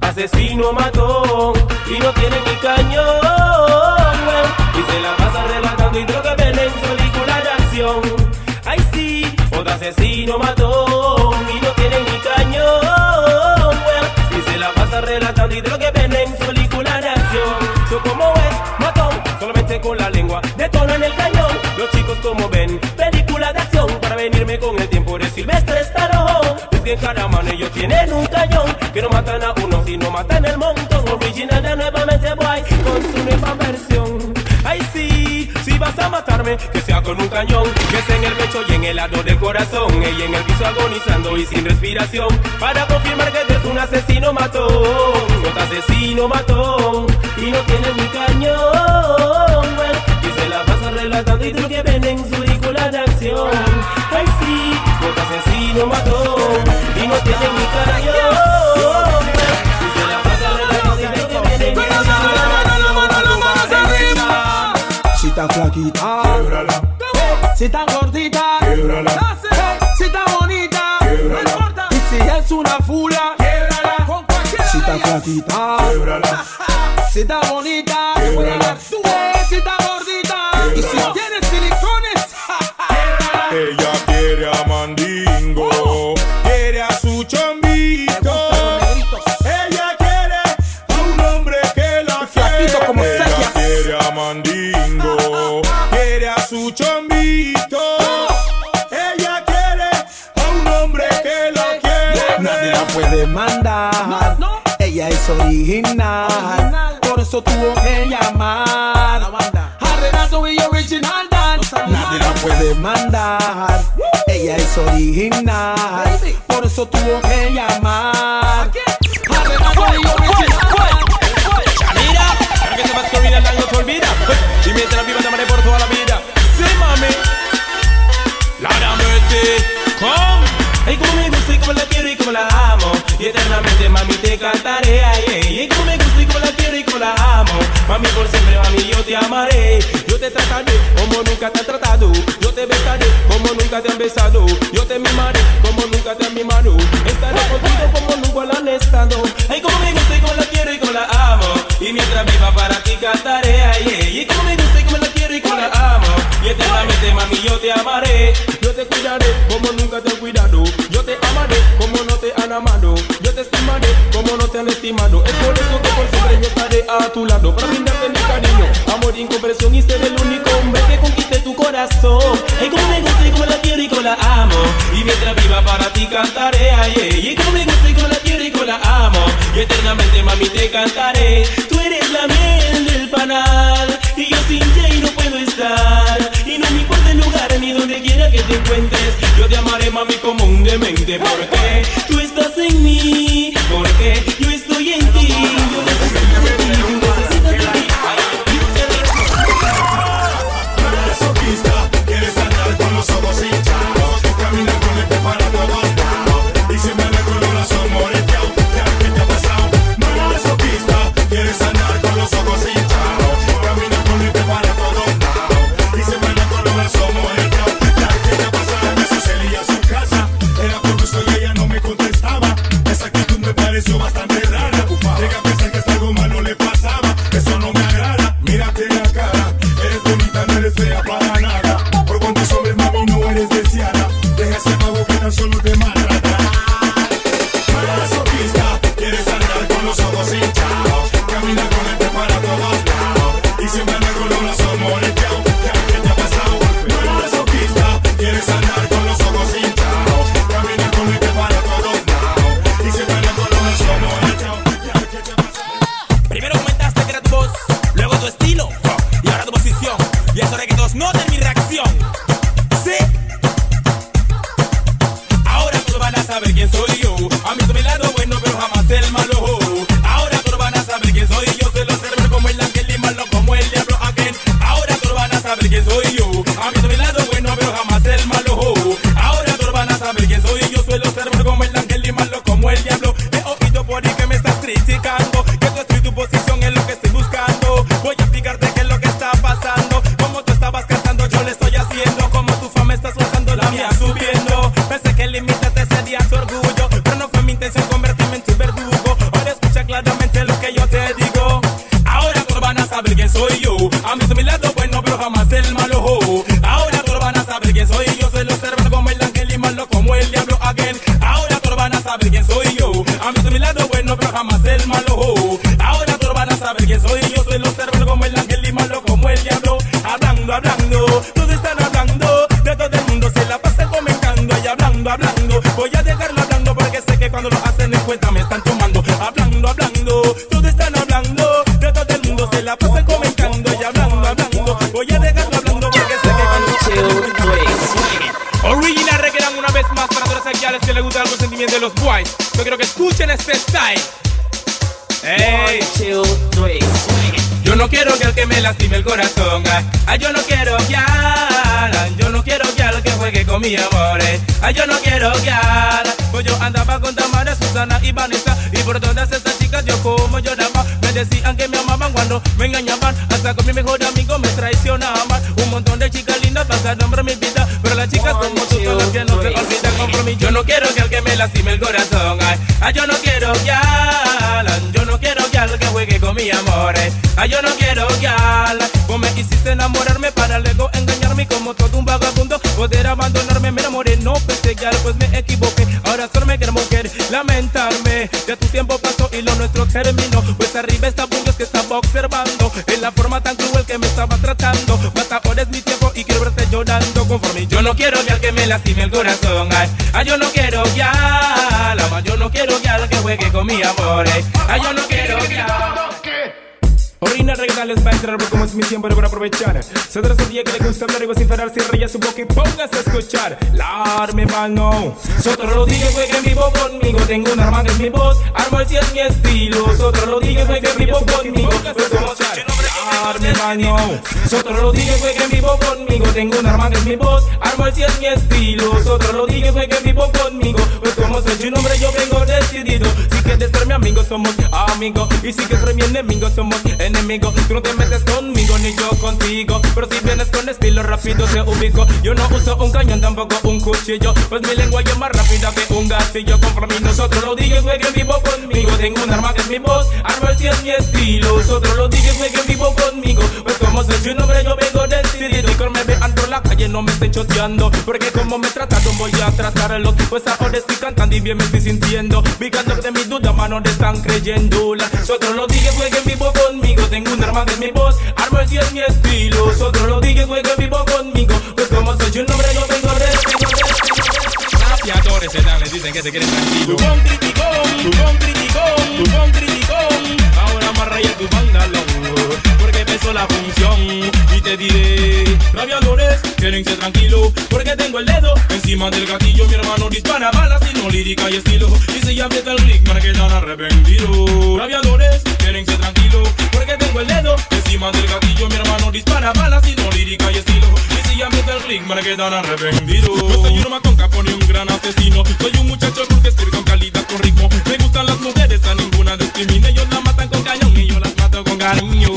asesino matón y no tiene ni cañón, y se la pasa relatando y droga veneno en su película de acción. Ay sí, otro asesino matón y no tiene ni cañón, y se la pasa relatando y droga veneno en su película de acción. So como es matón, solamente con la lengua detonan el cañón. Los chicos como ven, película de acción. Para venirme con el tiempo de Silvestre Stallone. Es que en cada mano ellos tienen un cañón, que no matan a uno sino matan el montón. Original de nuevamente boy, con su nueva versión. Ay sí, si vas a matarme, que sea con un cañón, que sea en el pecho y en el lado del corazón. Ella en el piso agonizando y sin respiración, para confirmar que eres un asesino matón. Otro asesino matón y no tienes ni cañón, bueno. La pasa relatando y tú que ven en su película de acción. Ay sí, otro asesino mató y no tiene ni cañón. Se la pasa relatando y tú que ven en su película de acción. Si está flaquita, québrala. Si está gordita, québrala. Si está bonita, québrala. una fula, québrala. Con cualquiera. Si está flaquita, québrala. Si está bonita, québrala. Tú eres si está gordita, québrala. Y si tienes silicones, québrala. Ella quiere a Mandingo, oh. Quiere a su chambito. Ella quiere a un hombre que la flaquito quiere. Como ella sellas. Quiere a Mandingo, ah, ah, ah. Quiere a su chambito. Puede mandar, no, no. Ella es original, original, por eso tuvo que llamar a Renato y Original Dan. No, nadie la puede mandar, uh. Ella es original, baby, por eso tuvo que llamar a Renato y Original. Mira, claro que sepas que Original no te olvida. Y mientras viva te amaré por toda la vida. Sí, mami. La NoMercy, come. Y como me gusta y como la quiero y como la amo, y eternamente mami te cantaré. Y como me gusta y como la quiero y como la amo, mami por siempre mami yo te amaré. Yo te trataré como nunca te han tratado, yo te besaré como nunca te han besado, yo te mimaré como nunca te han mimado, estaré contigo como nunca lo han estado. Y como me gusta y como la quiero y como la amo, y mientras viva para ti cantaré. Y como me gusta y como la quiero y como la amo, y eternamente mami yo te amaré. Yo te cuidaré como nunca te he cuidado, yo te amaré como no te han amado, yo te estimaré como no te han estimado. Es por eso que por siempre yo estaré a tu lado, para brindarte mi cariño, amor incompresión, y ser el único hombre que conquiste tu corazón. Y como me gusta y como la quiero y como la amo, y mientras viva para ti cantaré. Y como me gusta y como la quiero y como la amo, y eternamente mami te cantaré. Tú eres la miel del panal, y yo sin Jay no puedo estar, y no me importa el lugar ni donde quiera que te encuentres, yo te amaré mami como un demente, porque tú estás en mí, porque yo estoy en ti, yo necesito de ti, tú necesitas de ti. Masoquista, quieres andar con los ojos hinchados, tú caminas con el preparado dos, y siempre me con el corazón moreteado, ya que te ha pasado. Masoquista, quieres andar con los ojos hinchados, tú caminas con el preparado dos, y siempre me con el corazón moreteado, ya que te ha pasado. A veces él iba a su casa, era por gusto y ella no me contestaba, esa actitud me pareció bastante rara, llegué a pensar que algo malo le pasaba, eso no me agrada, mírate la cara, eres bonita, no eres fea para nada, por cuantos hombres mami no eres deseada, deja ese pavo que tan solo te mata. lastime el corazón. Ay, ay, yo no quiero guiar, yo no quiero guiar que juegue con mi amor. Ay, yo no quiero guiar. Vos me quisiste enamorarme para luego engañarme como todo un vagabundo. Poder abandonarme, me enamoré, no pensé guiar, pues me equivoqué. Ahora solo me quiero mujer, lamentarme. Ya tu tiempo pasó y lo nuestro terminó. Pues arriba está Bungas que estaba observando en la forma tan cruel que me estaba tratando. Basta, ahora es mi tiempo y quiero verte llorando conforme. Yo no quiero guiar que me lastime el corazón. Ay, ay, yo no quiero guiar. Yo no quiero guiar que juegue con mi amor. Ay, yo no quiero guiar. Orina regalales va a entrar, como es mi tiempo para aprovechar. Cedras el día que le gusta hablar y vociferar, cierra ya su boca y póngase a escuchar. La arma, mano. Sotro lo dije, juegue en vivo conmigo. Tengo un arma que es mi voz, arma si es mi estilo. Sotro lo dije, juegue en vivo conmigo. La arma, mano. Sotro lo dije, juegue en vivo conmigo. Tengo un arma que es mi voz, arma si es mi estilo. Sotro lo dije, juegue en vivo conmigo. Pues como soy su nombre, yo vengo decidido. Si quieres ser mi amigo, somos amigos. Y si quieres ser mi enemigo, somos enemigos. Enemigo. Tú no te metes conmigo ni yo contigo, pero si vienes con estilo rápido te ubico. Yo no uso un cañón, tampoco un cuchillo, pues mi lengua es más rápida que un gatillo. Conforme nosotros lo dije, jueguen vivo conmigo. Tengo un arma que es mi voz, arma si es mi estilo. Nosotros lo dije, jueguen vivo conmigo. Pues como soy un hombre yo vengo decidido. Y cuando me vean por la calle no me estoy choteando, porque como me trataron voy a tratarlo. Pues ahora estoy cantando y bien me estoy sintiendo, picando de mis dudas, mano no están creyendo. Nosotros lo dije, jueguen vivo conmigo. Tengo un arma que es mi voz, arma si es mi estilo. Nosotros lo dije, juegue vivo conmigo. Pues como soy un hombre, no vengo de Sapiadores se dan, les dicen que se quieren tranquilo. Tupón criticón, tupón criticón, tupón criticón. Ahora amarra ya tu pantalón, porque empezó la función. Y te diré, rabiadores, quieren ser tranquilo, porque tengo el dedo encima del gatillo. Mi hermano dispara balas y no lírica y estilo. Y si ya aprieta el click, me quedan arrepentidos. Rabiadores, quieren ser tranquilo, porque tengo el dedo encima del gatillo. Mi hermano dispara balas y no lírica y estilo. Y si ya aprieta el click, me quedan arrepentidos. No soy un matón, capón y un gran asesino. Soy un muchacho porque estoy con calidad, con ritmo. Me gustan las mujeres, a ninguna discrimina. Ellos la matan con cañón y yo las mato con cariño.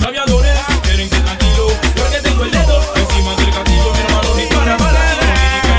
Rabiadores, quieren ser tranquilo, porque tengo el dedo encima del gatillo. Mi hermano dispara balas. D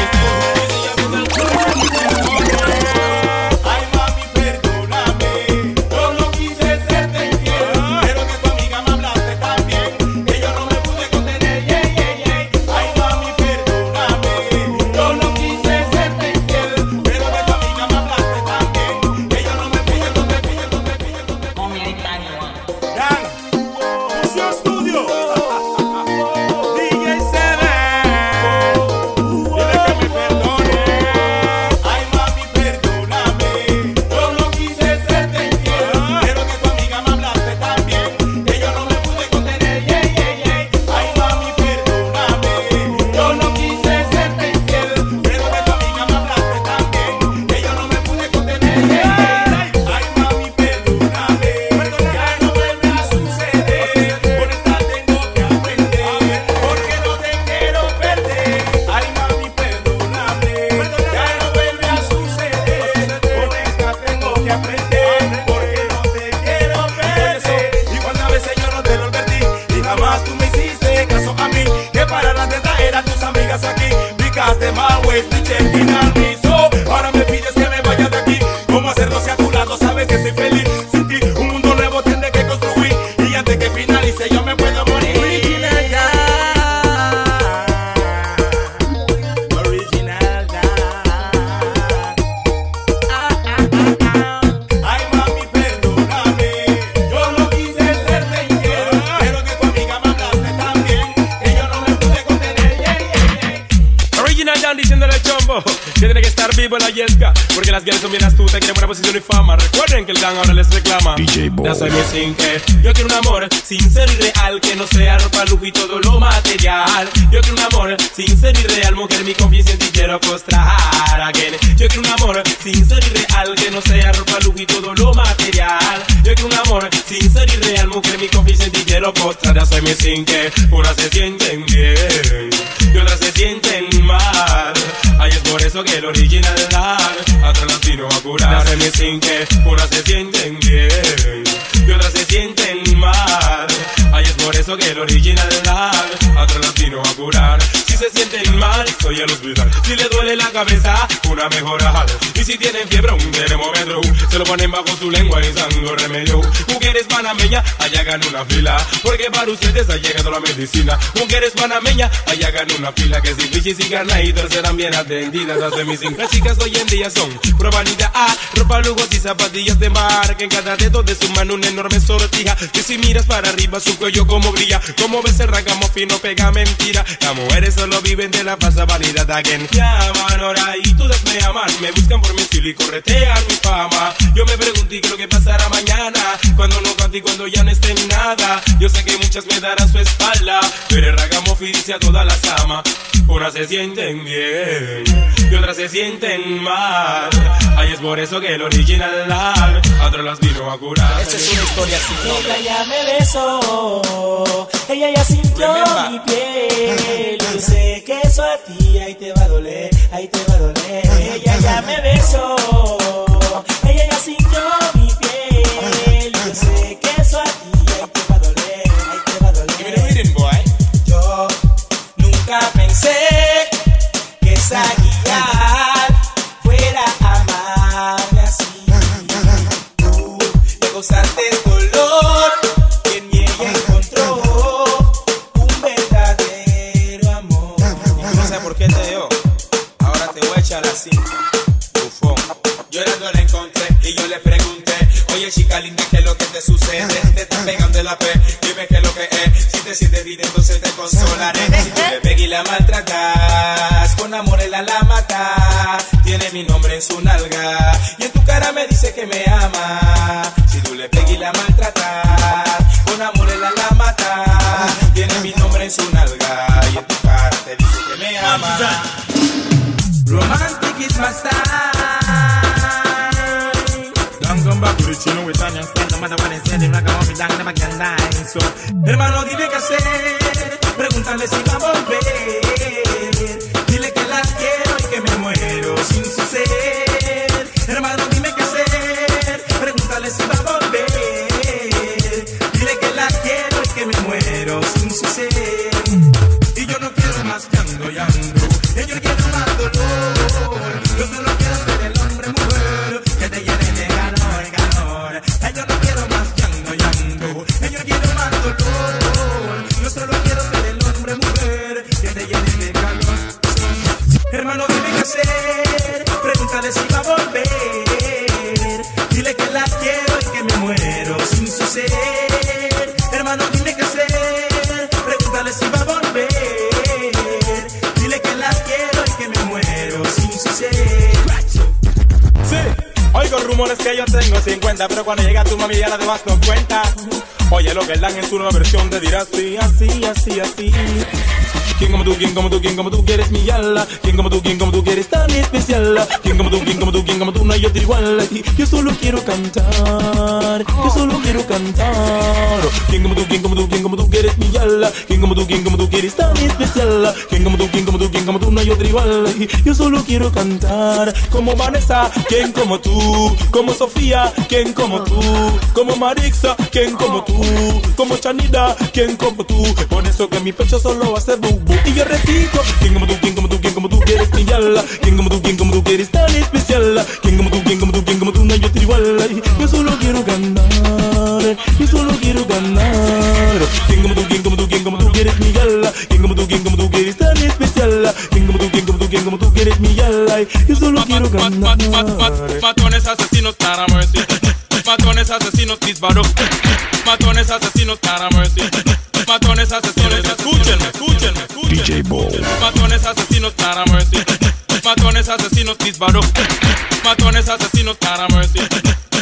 J Bull. Ya soy mi sinker. Yo quiero un amor sincero y real, que no sea ropa, lujo y todo lo material. Yo quiero un amor sincero y real, mujer, mi confianza en ti quiero postrar again. Yo quiero un amor sincero y real, que no sea ropa, lujo y todo lo material. Yo quiero un amor sincero y real, mujer, mi confianza en ti quiero postrar. Ya soy mi sinker. Unas se sienten bien y otras se sienten mal. Ay, es por eso que el original Dan atrás las vino a curar. Ya soy mi sinker. Unas se sienten bien y otras se sienten mal. Ay, es por eso que el original Dan a otro latino a curar. Si se sienten mal, soy el hospital. Si les duele la cabeza, una mejora. Y si tienen fiebre, un termómetro, se lo ponen bajo su lengua y sango remedio. Mujeres panameñas, allá hagan una fila, porque para ustedes ha llegado la medicina. Mujeres panameñas, allá hagan una fila, que sin fichis y carnaditos serán bien atendidas. Hace mis cinco. Las chicas hoy en día son probanita A, ropa, lujos y zapatillas de mar, que en cada dedo de su mano una enorme sortija, que si miras para arriba su cuello como brilla, como ves el racamo fino pega mentira. Las mujeres solo viven de la falsa vanidad. A quien llaman ahora y todas me aman, me buscan por mi estilo y corretean mi fama. Yo me pregunté qué lo que pasará mañana, cuando no cante y cuando ya no esté en nada. Yo sé que muchas me darán su espalda, pero el racamo dice a todas las amas. Unas se sienten bien y otras se sienten mal. Ay, es por eso que el original atrás las vino a curar. Esta es una historia sin nombre. Ella ya me besó, ella ya sintió Remember. Mi piel. Yo sé que eso a ti ahí te va a doler, ahí te va a doler. Ella ya me besó, ella ya sintió mi piel. Yo sé que eso a ti ahí te va a doler, ahí te va a doler. Give me the reading, boy. Yo nunca pensé que esa guía fuera a amarme así. Tú te gozaste el dolor que en ella encontró un verdadero amor. Y no sé por qué te dio, ahora te voy a echar la cinta, bufón. Yo era donde la encontré y yo le pregunté, oye chica linda, ¿qué es lo que te sucede? Te estás pegando en la fe, dime qué es lo que es. Si te sientes bien, entonces te consolaré. Si tú le pegas y la maltratas, con amor él la mata. Tiene mi nombre en su nalga y en tu cara me dice que me ama. Si tú le pegas y la maltratas, con amor él la mata. Tiene mi nombre en su nalga y en tu cara te dice que me ama. Romantic is my style. Come back to the chino with onions, no matter what they say, they rock off me down, never can die. So, hermano, dime qué hacer, pregúntale si va a volver, dile que la quiero y que me muero sin su ser. Hermano, dime qué hacer, pregúntale si va a volver, dile que la quiero y que me muero sin su ser. Y yo no quiero más que ando y ando, y yo no quiero más dolor, yo solo quiero ser el hombre mujer que te llene. Yo no quiero más llanto, llanto. Yo no quiero más dolor. Yo solo quiero ser el hombre mujer que te llene de calor. Hermano, dime qué hacer, pregúntale si va a volver, dile que la quiero y que me muero sin su ser. Hermano, dime qué hacer, pregúntale si va a volver, dile que la quiero y que me muero sin su ser. Sí. Oigo rumores que yo tengo cincuenta, pero cuando llega tu mami ya la demás no cuenta. Oye lo que dan en su nueva versión te dirá así, así, así, así. ¿Quién como tú, quién como tú, quién como tú quieres mi yala? ¿Quién como tú, quién como tú quieres tan especial? ¿Quién como tú, quién como tú, quién como tú? No hay otro igual a ti. Yo solo quiero cantar, yo solo quiero cantar. ¿Quién como tú, quién como tú, quién como tú quieres mi yala? ¿Quién como tú, quién como tú quieres tan especial? ¿Quién como tú, quién como tú, quién como tú? No hay otro igual a ti. Yo solo quiero cantar como Vanessa, ¿quién como tú? Como Sofía, ¿quién como tú? Como Marixa, ¿quién como tú? Como Chanida, ¿quién como tú? Con eso que mi pecho solo hace bu. Y yo repito, ¿quién como tú, quién como tú, quién como tú quieres mi yala? ¿Quién como tú, quién como tú quieres tan especial? ¿Quién como tú, quién como tú, quién como tú? No hay otro igual. Yo solo quiero ganar, yo solo quiero ganar. ¿Quién como tú, quién como tú, quién como tú quieres mi yala? ¿Quién como tú, quién como tú quieres tan especial? ¿Quién como tú, quién como tú, quién como tú quieres mi yala? Yo solo quiero ganar. Matones, asesinos, para mercy. Matones, asesinos, disparo. Matones, asesinos, para mercy. Matones, asesinos, escúchenme, escúchenme, escúchenme. D J Bull. Matones, asesinos, para mercy. Matones, asesinos, disparo. Matones, asesinos, para mercy.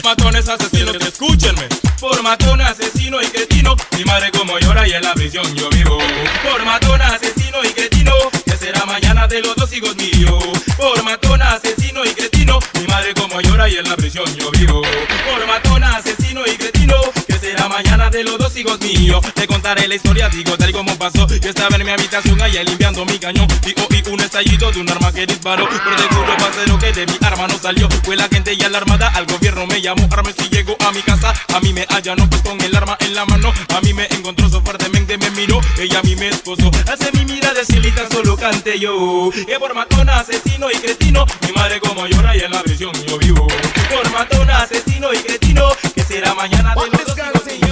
Matones, asesinos, escúchenme. Por matón, asesino y cretino, mi madre como llora y en la prisión yo vivo. Por matón, asesino y cretino, que será mañana de los dos hijos míos. Por matón, asesino y cretino, mi madre como llora y en la prisión yo vivo. Por matón, asesino y cretino, que será mañana de los dos hijos míos. amigos míos, te contaré la historia, digo tal como pasó. Yo estaba en mi habitación allá limpiando mi cañón y oí un estallido de un arma que disparó. Pero te juro, parcero, que de mi arma no salió. Fue la gente ya alarmada, al gobierno me llamó. Arme si llegó a mi casa, a mí me allanó, pues con el arma en la mano a mí me encontró, so fuertemente me miró, ella a mí me esposó. Hace mi mirada de silita solo canté yo, que por matón, asesino y cretino, mi madre como llora y en la prisión yo vivo. Por matón, asesino y cretino, que será mañana de los dos hijos y yo.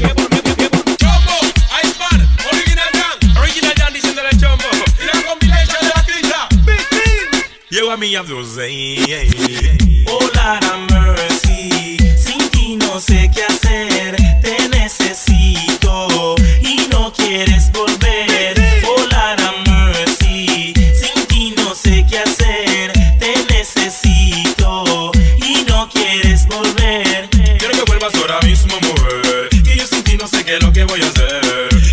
Chombo, Ice Man, Original Dan, Original Dan diciéndole Chombo, y la combinación de la crista, Big Llevo a mi abduce. Hola, NoMercy, sin ti no sé qué hacer, te necesito y no quieres volver. Hola, NoMercy, sin ti no sé qué hacer, te necesito y no quieres volver. Quiero que vuelvas ahora mismo, mujer, que yo sin ti no sé qué es lo que voy a hacer.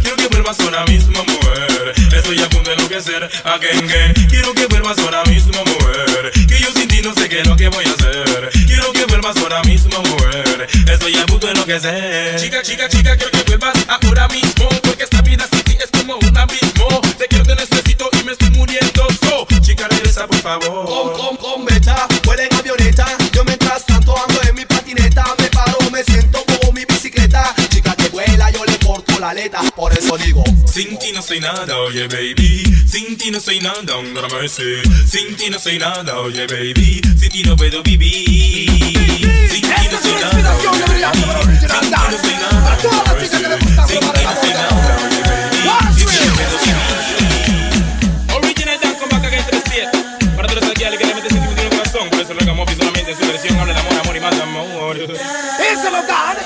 Quiero que vuelvas ahora mismo, mujer, estoy a punto de enloquecer, again, again. Quiero que vuelvas ahora mismo, mujer, que yo sin ti no sé qué es lo que voy a hacer. Quiero que vuelvas ahora mismo, mujer, estoy a punto de enloquecer. Chica, chica, chica, quiero que vuelvas ahora mismo, porque esta vida sin ti es como un abismo. Te quiero, te necesito y me estoy muriendo, so, chica, regresa por favor. Com, com, com, beta, vuela en avioneta, yo mientras tanto ando en mi patineta. Me paro, me siento como mi bicicleta. Chica que vuela, yo le corto la aleta. Por eso digo, sin ti no soy nada, oye baby, sin ti no soy nada, no mercy. Sin ti no soy nada, oye baby, sin ti no puedo vivir. Sin ti no soy nada, oye baby, sin ti no soy nada, no mercy. Sin ti no soy nada, oye baby, sin ti no puedo vivir. Original Dan, come back again to the state. Para todos aquí, alegremente sentimos en el corazón. Por eso lo hagamos visualmente en su versión. Habla de amor, amor y más amor. ¡Ese lo dan!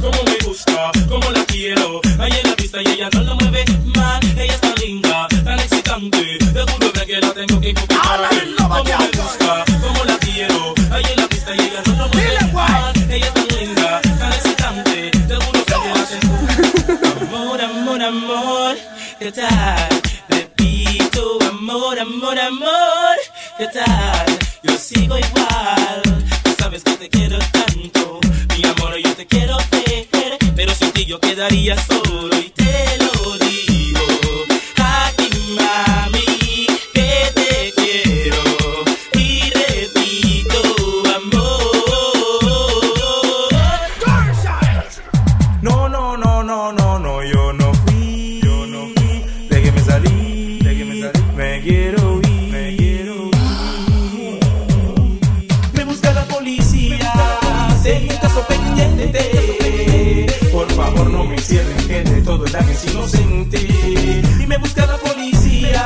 Como me gusta, como la quiero, ahí en la pista y ella no la mueve mal. Ella está linda, tan excitante, te juro que la tengo que invocar. Como me gusta, como la quiero, ahí en la pista y ella no la mueve mal. Ella está linda, tan excitante, te juro que la tengo. Amor, amor, amor, ¿qué tal? Repito, amor, amor, amor, ¿qué tal? Yo sigo igual, tú sabes que te quiero tanto. Mi amor, yo te quiero tejer, pero sin ti yo quedaría solo y te lo digo. A ti, mami, que te quiero y repito, amor. No, no, no, no, no, no, yo no fui, yo no fui. Déjeme salir, déjeme salir, me quiero ir, me quiero ir. Me busca la policía. Por favor no me encierren, que de todo el daño es inocente. Y me busca la policía,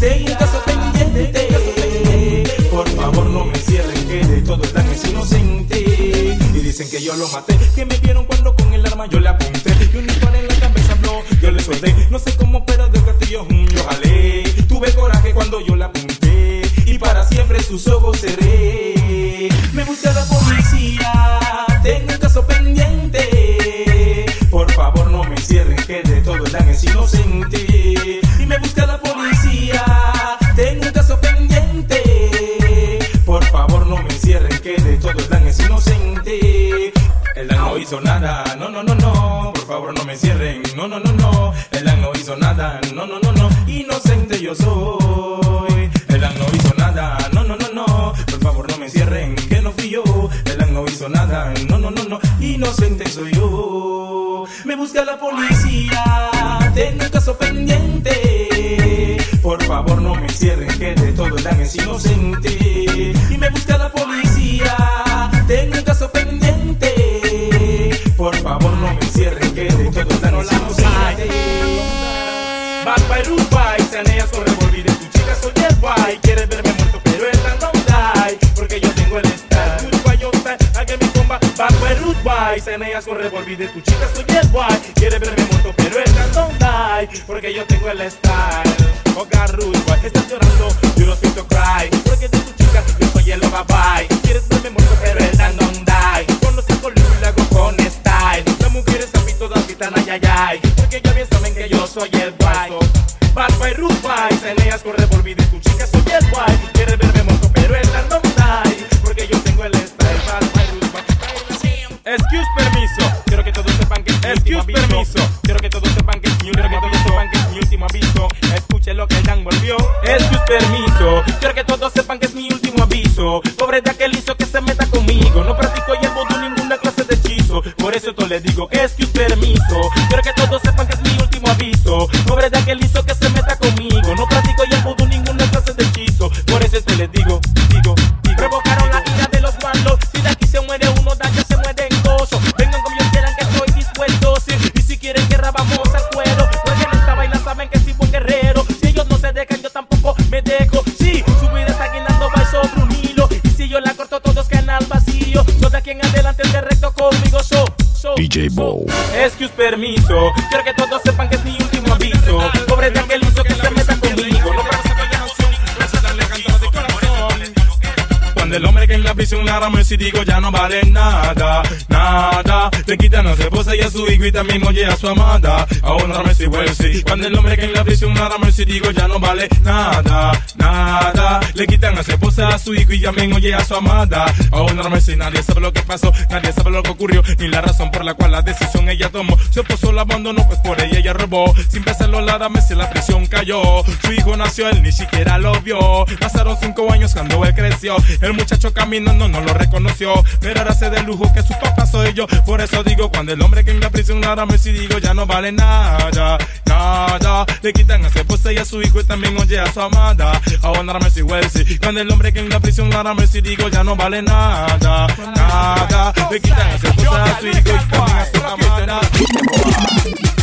tengo un caso pendiente. Por favor no me encierren, que de todo el daño es inocente. Y dicen que yo lo maté, que me vieron cuando con el arma yo le apunté. Que un disparo en la cabeza habló, yo le solté. No sé cómo pero de gatillo yo jalé. Tuve coraje cuando yo le apunté y para siempre sus ojos seré. Me busca la policía, tengo un caso pendiente. Por favor no me encierren, que de todo el daño es inocente. Y me busca la policía, tengo un caso pendiente. Por favor no me encierren, que de todo el daño es inocente. El daño no hizo nada, no, no, no, no. Por favor no me encierren, no, no, no, no. El daño no hizo nada, no, no, no, no. Inocente yo soy. El daño no hizo nada, no, no, no, no. Por favor no me encierren, que no fui yo. No hizo nada, no, no, no, no, inocente soy yo. Me busca la policía, tengo un caso pendiente. Por favor no me encierren, que de todo el daño es inocente. Y me busca la policía, tengo un caso pendiente. Por favor no me encierren, que de todo el daño es inocente. Vas para Dubai, saneas con revolver de tu chica, soy el guay. Quieres verme muerto pero esta no da, porque yo tengo el estar. Haga mi bomba, Cuba, Paco en Uruguay. Ceneas con revolví de tu chica, soy el guay. Quiere verme muerto, pero esta no die, porque yo tengo el style. Oga Ruth, guay, estás llorando, yo no siento cry, porque de tu chica yo soy el oga bye. Quieres verme muerto, pero esta no die, con los cinco libros la hago con style. Las mujeres a mí todas gritan ay ay ay, porque ya bien saben que yo soy el guay. Barba y Rufai, ceneas con revolví de tu chica, soy el guay. Quiere verme muerto, pero esta no die, porque yo tengo el style. Barba y Rufai. Excuse, permiso, quiero que todos sepan que es excuse, permiso, quiero que todos sepan que es mi último aviso, es mi último aviso. Escuche lo que el Dan volvió. Excuse, permiso, quiero que todos sepan que es mi último aviso. Pobre de aquel hizo que se meta conmigo. No practico y el voodoo ninguna clase de hechizo. Por eso yo le digo, excuse, permiso, quiero que todos sepan que es mi último aviso. Pobre de aquel hizo que se meta conmigo. No practico y el voodoo ninguna clase de hechizo. Por eso yo les digo, digo, digo. Provocaron la ira de los malos. Si de aquí se muere uno, de allá se mueren dos. Vengan como yo quieran que estoy dispuesto. Sí. Y si quieren guerra, vamos al cuero. Pues en esta baila saben que soy buen guerrero. Si ellos no se dejan, yo tampoco me dejo. Sí, su vida está guindando, va sobre un hilo. Y si yo la corto, todos caen al vacío. Yo de aquí en adelante el de recto conmigo. So, so, D J Bull. Excuse, permiso. Quiero que todos sepan que es mi último aviso. Pobre de aquel hizo que se metan conmigo. No pasa del hombre que en la prisión nada me si digo ya no vale nada, nada. Te quitan a esposa y a su hijo y también oye a su amada. Ahora me si vuelve. Cuando el hombre que en la prisión nada me si digo ya no vale nada, nada. Le quitan a esposa a su hijo y también oye a su amada. Ahora me si nadie sabe lo que pasó, nadie sabe lo que ocurrió, ni la razón por la cual la decisión ella tomó. Su esposo la abandonó, pues por ella ella robó. Sin pensarlo nada me si la prisión cayó. Su hijo nació, él ni siquiera lo vio. Pasaron cinco años cuando él creció. El muchacho caminando no lo reconoció, pero ahora sé de lujo que su papá soy yo. Por eso digo, cuando el hombre que en la prisión ahora me si digo ya no vale nada, nada. Le quitan a su esposa y a su hijo y también oye a su amada. Ahora me si vuelve. Cuando el hombre que en la prisión ahora me si digo ya no vale nada, nada. Le quitan a su esposa y a su hijo y también a su amada.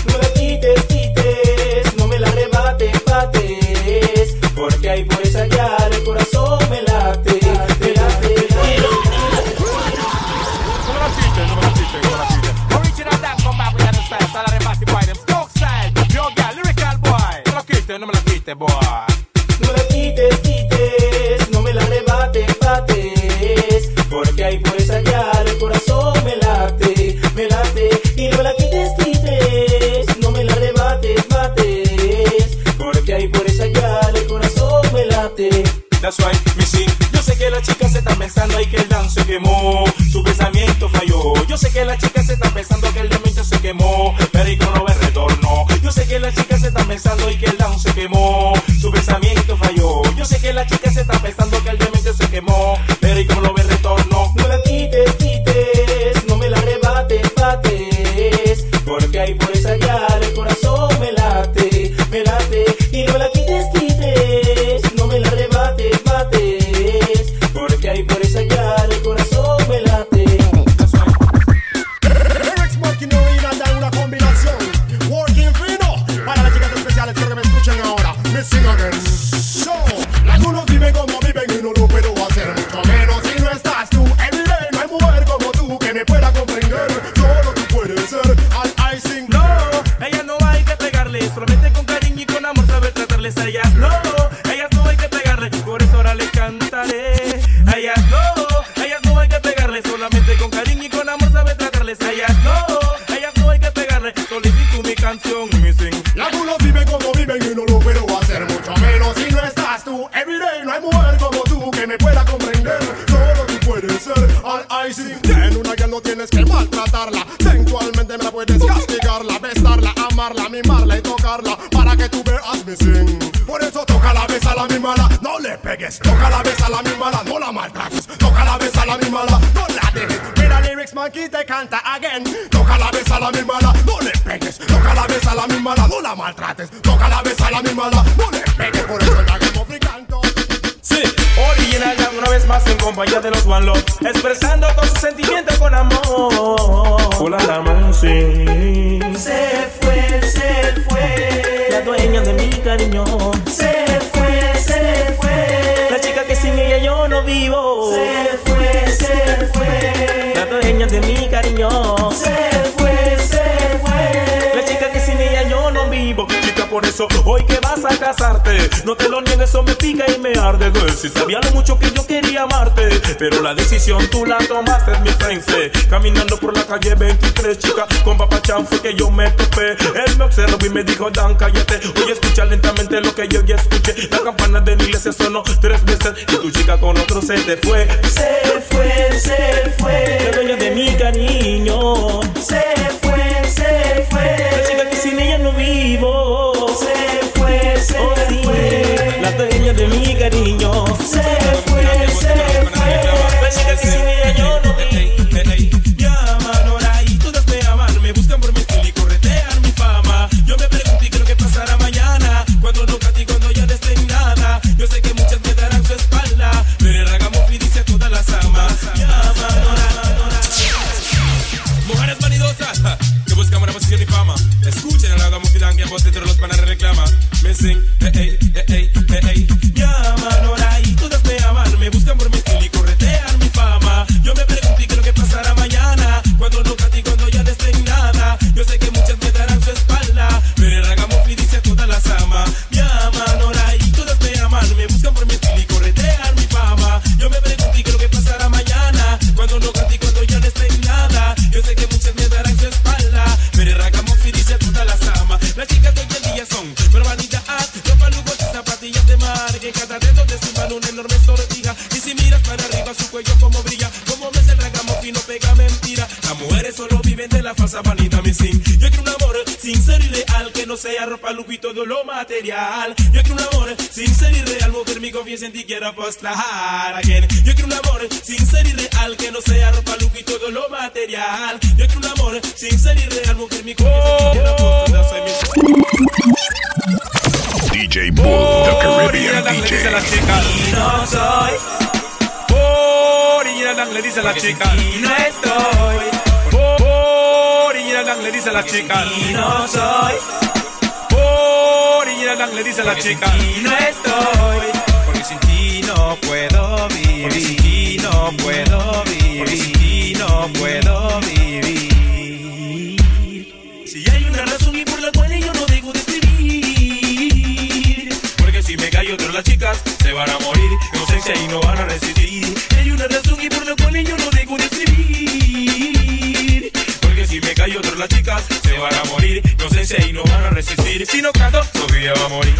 No la quites, quites, no me la arrebates, pates, porque ahí por esa ya el corazón me late. Original Dan come back with another style. Style that match the boy them stock style. Young girl, lyrical boy. No la quites, no me la quites, boy. No la quites, quites, no me la rebates, bates, porque ahí por esa ya el corazón me late, me late. Y no la quites, quites, no me la rebates, bates, porque ahí por esa ya el corazón me late. That's why, missing. Yo sé que las chicas se están pensando ahí que el Dan se quemó, su pensamiento falló. Yo sé que las chicas se están pensando que el demente se quemó, pero y no ve retorno. Yo sé que las chicas se están pensando y que el Dan se quemó, su pensamiento falló. Yo sé que las chicas se están pensando que el demente se quemó, pero y no ve retorno. No la quites, quites, no me la rebates, bates, porque ahí por esa ya el corazón me late, me late. Y no la quites, quites, no me la rebates, bates, porque ahí por esa ya el corazón me late. Lyrics Marking Arena da una combinación Working Fino para las chicas especiales. Quiero que me escuchen ahora. Missing Again Show. Algunos viven como viven y no lo puedo hacer, mucho menos si no estás tú en ley. No hay mujer como tú que me pueda comprender todo lo que puede ser. Al Icing no, ella no hay que pegarle, solamente con cariño y con amor saber tratarles a ellas. No, ellas no hay que pegarle, por eso ahora les cantaré. A ellas no, ellas no hay que pegarle, solamente con cariño y con amor sabe tratarles a ellas. No, ellas no hay que pegarle, solicito mi canción, Missing. Algunos viven como viven y no lo puedo hacer, mucho menos si no estás tú. Everyday no hay mujer como tú que me pueda comprender todo lo que puede ser. Al Icing en una que no tienes que maltratarla, sensualmente me la puedes castigarla, besarla, amarla, mimarla y tocarla para que tú veas, Missing. Por eso toca la vez a la mimala, no le pegues. Toca la vez a la mimala, no la maltrates. Toca la vez a la mimala, no la dejes. Mira lyrics monkey te canta again. Toca la vez a la mimala, no le pegues. Toca la vez a la mimala, no la maltrates. Toca la vez a la mimala, no le pegues. Por eso la que me canto. Sí, Original Dan una vez más en compañía de los One Love, expresando todos sus sentimientos con amor. Hola dama, sí. Se fue, se fue la dueña de mi cariño. Se fue, se fue la chica que sin ella yo no vivo. Se fue, se fue la dueña de sueño. Se fue, se fue. La chica que sin ella yo no vivo. Chica, por eso hoy que vas a casarte, no te lo niegues, eso me pica y me arde, girl. Si sabía lo mucho que yo quería amarte, pero la decisión tú la tomaste, mi friend. Caminando por la calle veintitrés, chica, con Papá Chan fue que yo me topé. Él me observó y me dijo, Dan, cállate. Oye, escucha lentamente lo que yo ya escuché. La campana de Nile se sonó tres veces y tu chica con otro se te fue. Se fue, se fue. La dueña de mi cariño. Se fue, se fue. La chica que sin ella no vivo. Se fue, se oh, sí. fue. La dueña de mi cariño. Se fue, se fue. La chica que sin ella yo no vivo. Yo quiero un amor sincero y real, mujer, mi confianza en ti quiero apostar. Yo quiero un amor sincero y real, que no sea ropa, lujo y todo lo material. Yo quiero un amor sincero y real, mujer, mi confianza en ti quiero apostar. D J Bull, The Caribbean D J. Y no soy Original Dan, le dice a la chica. Y no estoy Original Dan, le dice a la chica. Y no soy le dice a la chica. Y no estoy, porque sin ti no puedo vivir. Porque sin ti no puedo vivir. Porque sin ti no puedo vivir. Si hay una razón y por la cual yo no dejo de escribir, porque si me callo otro las chicas se van a morir. En ausencia y no van a resistir. Hay una razón y por la cual yo no dejo de escribir, porque si me callo otro las chicas se van a morir. En ausencia y no van a resistir. Si no canto va a morir,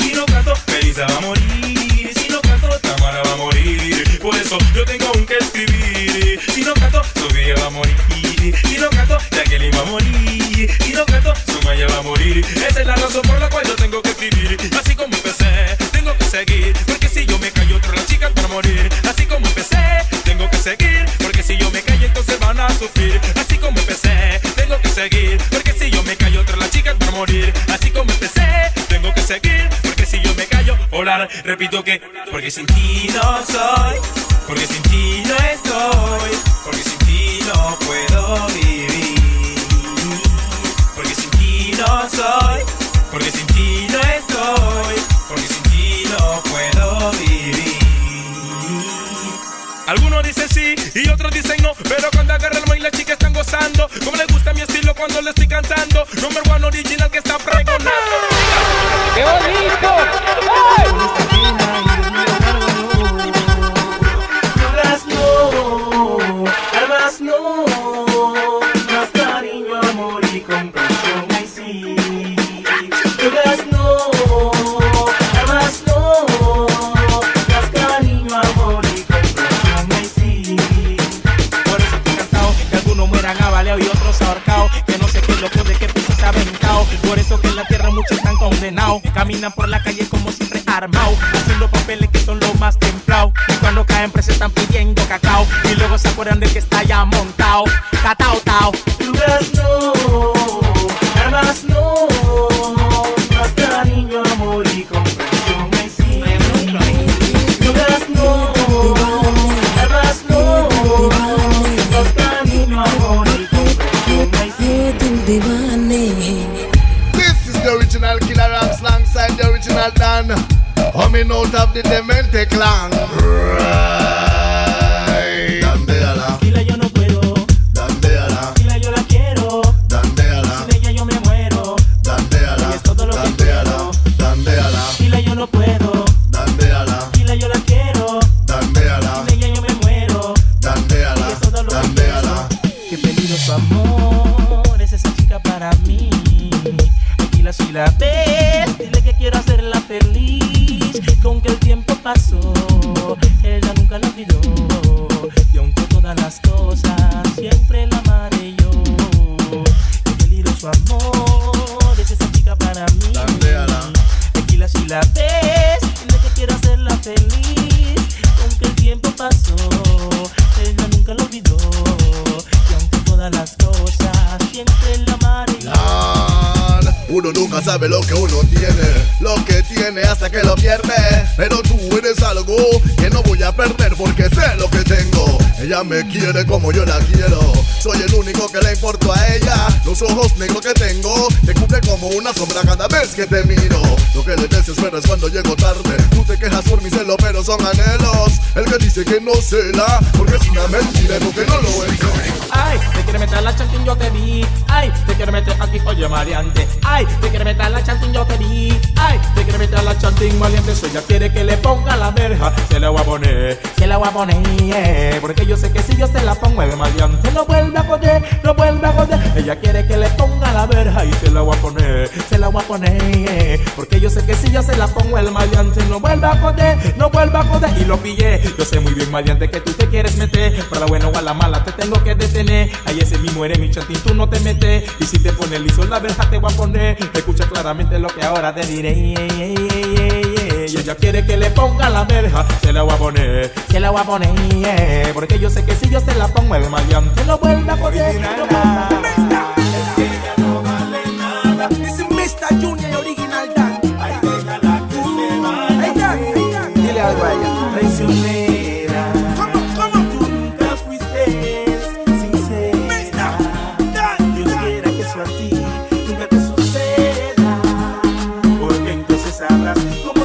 si no canto, Melissa va a morir, si no canto, Tamara va a morir, por eso yo tengo aún que escribir, si no canto, Sofía va a morir, si no canto, Jacqueline va a morir, si no canto, Sumaya va a morir, esa es la razón por la cual yo tengo que escribir, así como empecé, tengo que seguir, porque si yo me callo, otras chicas van a morir, así como empecé, tengo que seguir, porque si yo me callo, entonces van a sufrir, así como empecé, tengo que seguir, porque si yo me callo, otras chicas van a morir, así como empecé, tengo que seguir, porque si yo me callo, hola, repito que, porque sin ti no soy, porque sin ti no estoy, porque sin ti no puedo vivir, porque sin ti no soy, porque sin ti no estoy, porque sin ti no puedo vivir. Algunos dicen sí y otros dicen no, pero cuando agarra el maíz las chicas están gozando, como les gusta mi estilo cuando le estoy cantando, Number One Original que está pregonando. ¡Qué bonito! Más no, más no, más cariño, amor y comprensión y sí. Más no, más no, más cariño, amor y comprensión y sí. Por eso estoy cansado que algunos mueran avaleados y otros ahorcados, que no sé qué loco de qué piso está aventado. Por eso que en la tierra muchos están condenados, caminan por la calle como siempre armados, haciendo papeles que son los más templados. Cuando caen presos están pidiendo cacao y luego se acuerdan de que está ya montado. Catao, tao. Lugas no, armas no, más cariño, amor y comprensión y sí. Lugas no, armas no, más cariño, amor y comprensión y sí. This is the original Killer Rams alongside the original Dan. Coming out of the demente clan. Right. Dandéala. Dile yo no puedo. Dandéala. pedido su amor, es esa chica para mí. Aquí la soy la ves, dile que quiero hacerla feliz. Con que el tiempo pasó, ella nunca lo olvidó. Y aunque todas las cosas siempre la amaré yo, he pedido su amor, es esa chica para mí. Aquí la soy la ves, dile que quiero hacerla feliz. Con que el tiempo pasó, ella nunca lo olvidó. Las cosas siempre en la marina. Uno nunca sabe lo que uno tiene, lo que tiene hasta que lo pierde. Pero tú eres algo que no voy a perder porque sé lo que tengo. Ella me quiere como yo la quiero. Soy el único que le importo a ella. Los ojos negros que tengo te cubre como una sombra cada vez que te miro. Lo que le desespera es cuando llego tarde. Tú te quejas por mi celo pero son anhelos. El que dice que no cela porque es una mentira porque no lo es. Ay, te quiere meter la chantín, yo te vi. Ay, te quiere meter aquí, oye maleante. Ay, te quiere meter la chantín, yo te vi. Ay, te quiere meter la chantín, maleante. Soy ya quiere que le ponga la verja. Se la voy a poner, se la voy a poner, porque yo Yo sé que si yo se la pongo el maleante no vuelve a joder, no vuelve a joder. Ella quiere que le ponga la verja y se la voy a poner, se la voy a poner, porque yo sé que si yo se la pongo el maleante no vuelve a joder, no vuelve a joder. Y lo pillé, yo sé muy bien maleante que tú te quieres meter, para la buena o a la mala te tengo que detener. Ahí ese mismo eres mi chantín, tú no te metes, y si te pones liso la verja te voy a poner. Escucha claramente lo que ahora te diré. Y ella quiere que le ponga la verja, se la voy a poner, se la voy a poner, porque yo sé que si yo se la pongo el maleante no vuelve a poner. Es que ella no vale nada. Dice mister Junior Original Dan. Ay, déjala que se vaya. Ay, ya, ya. Dile algo a ella. Traicionera. ¿Cómo, cómo? Tú nunca fuiste sincera. Dios quiera que eso a ti nunca te suceda, porque entonces sabrás cómo.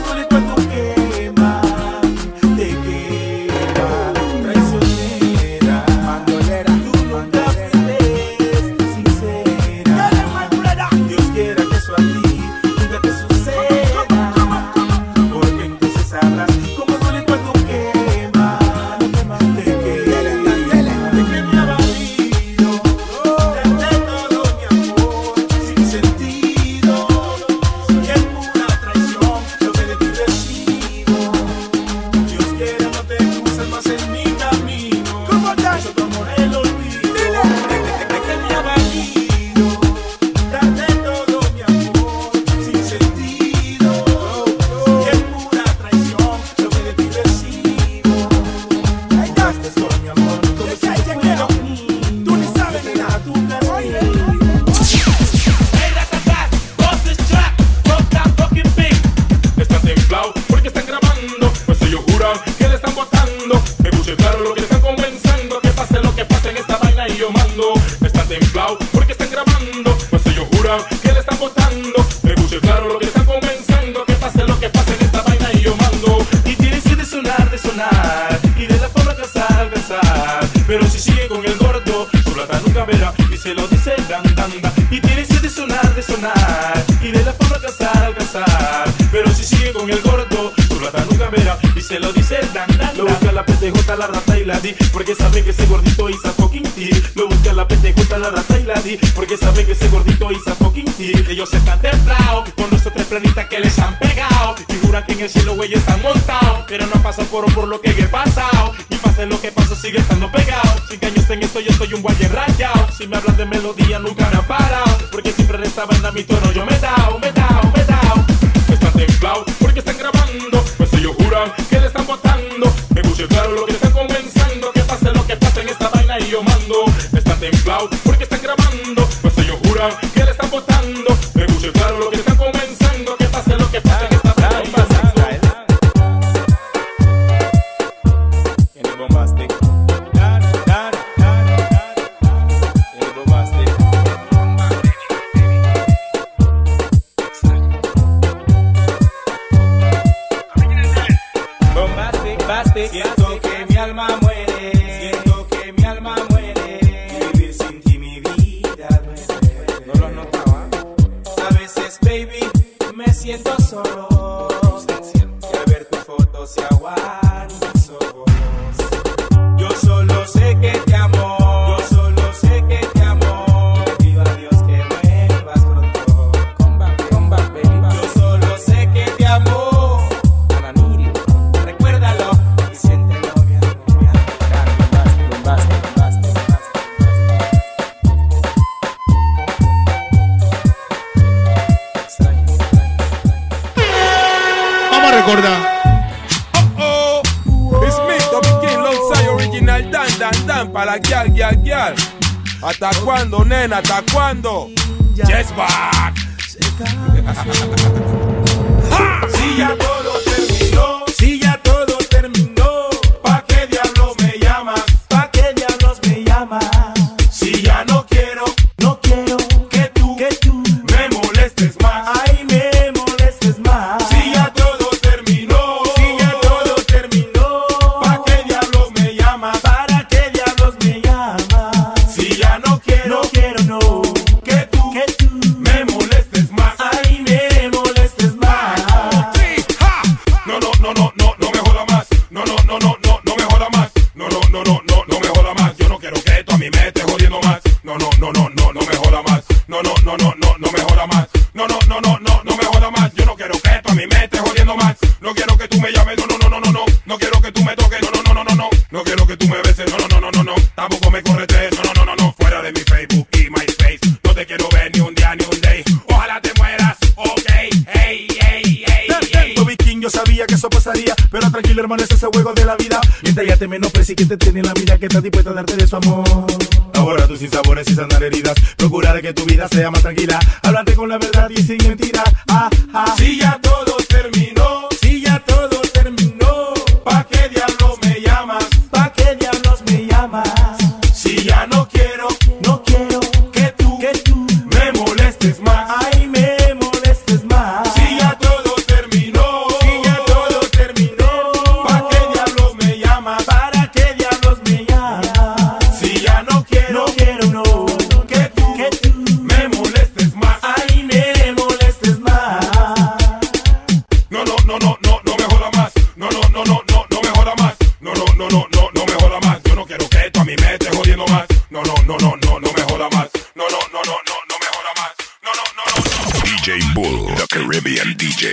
Porque saben que ese gordito hizo fucking ti. Lo busca la pendejuta, la rata y la di. Porque saben que ese gordito hizo fucking ti. Ellos están templados con los tres planitas que les han pegado. Y juran que en el cielo güey están montados, pero no pasan por, por lo que he pasado. Y pase lo que pasa sigue estando pegado. Sin años en esto yo soy un guaye rayado. Si me hablan de melodía nunca me han parado, porque siempre en esta banda mi tono yo me dao, me dao, me dao. Están templados porque están grabando, pues ellos juran que le están botando. Me escuché claro lo que están convencidos. Yo mando, están templados porque están grabando, pues ellos juran que le están votando. Me puse claro lo que están comenzando, que pase lo que pase, que está pasando. En el bombastic, dar, dar, dar, en el bombastic. Bombastic, bastic, siento que mi alma muere. Siento solo, y al ver tu foto se aguardan mis ojos. Yo solo sé que te amo, yo solo sé que para la guiar, guiar, guiar. ¿Hasta cuándo, nena? ¿Hasta cuándo? Yes, back. Si ya todo terminó, si ya todo terminó, ¿pa' qué diablos me llamas? ¿Pa' qué diablos me llamas? Si ya no quiero, no quiero que tú, que tú me molestes más. Ay, me molestes más. Si ya todo terminó, si ya todo terminó, ¿pa' qué diablos me llamas? ¿Para qué diablos me llamas? Si ya no quiero, no quiero, no, que tú, que tú me molestes más. Ay, me molestes más. No, no, no, no, no, no me joda más. No, no, no, no, no, no me joda más. No, no, no, no, no, no me joda más. Yo no quiero que esto a mí me esté jodiendo más. No, no, no, no, no, no me joda más. No, no, no, no, no, no me joda más. No, no, no, no, no, no me joda más. Yo no quiero que esto a mí me esté jodiendo más. No quiero que tú me llames, no, no, no, no, no, no. No quiero que tú me toques, no, no, no, no, no, no. No quiero que tú me beses, no, no, no, no, no, no. Tampoco me corretees, no, no, no, no, no. Fuera de mi Facebook y MySpace. No te quiero ver ni un día ni un day. Ojalá te mueras, ok, ey, ey, ey. Yo sabía que eso pasaría, pero tranquilo hermano, ese es el juego de la vida. Mientras ya te menosprecia que te tiene la vida, que está dispuesta a darte de su amor. Ahora tus sinsabores y sanar heridas, procurar que tu vida sea más tranquila, hablarte con la verdad y sin mentira. Ah, ah. Si ya todo terminó, si ya todo terminó, ¿pa' qué diablos me llamas? ¿Pa' qué diablos me llamas? Si ya no quiero, no quiero que tú, que tú me molestes más. Ay, me molestes más. Si ya todo D J Bull, The Caribbean D J.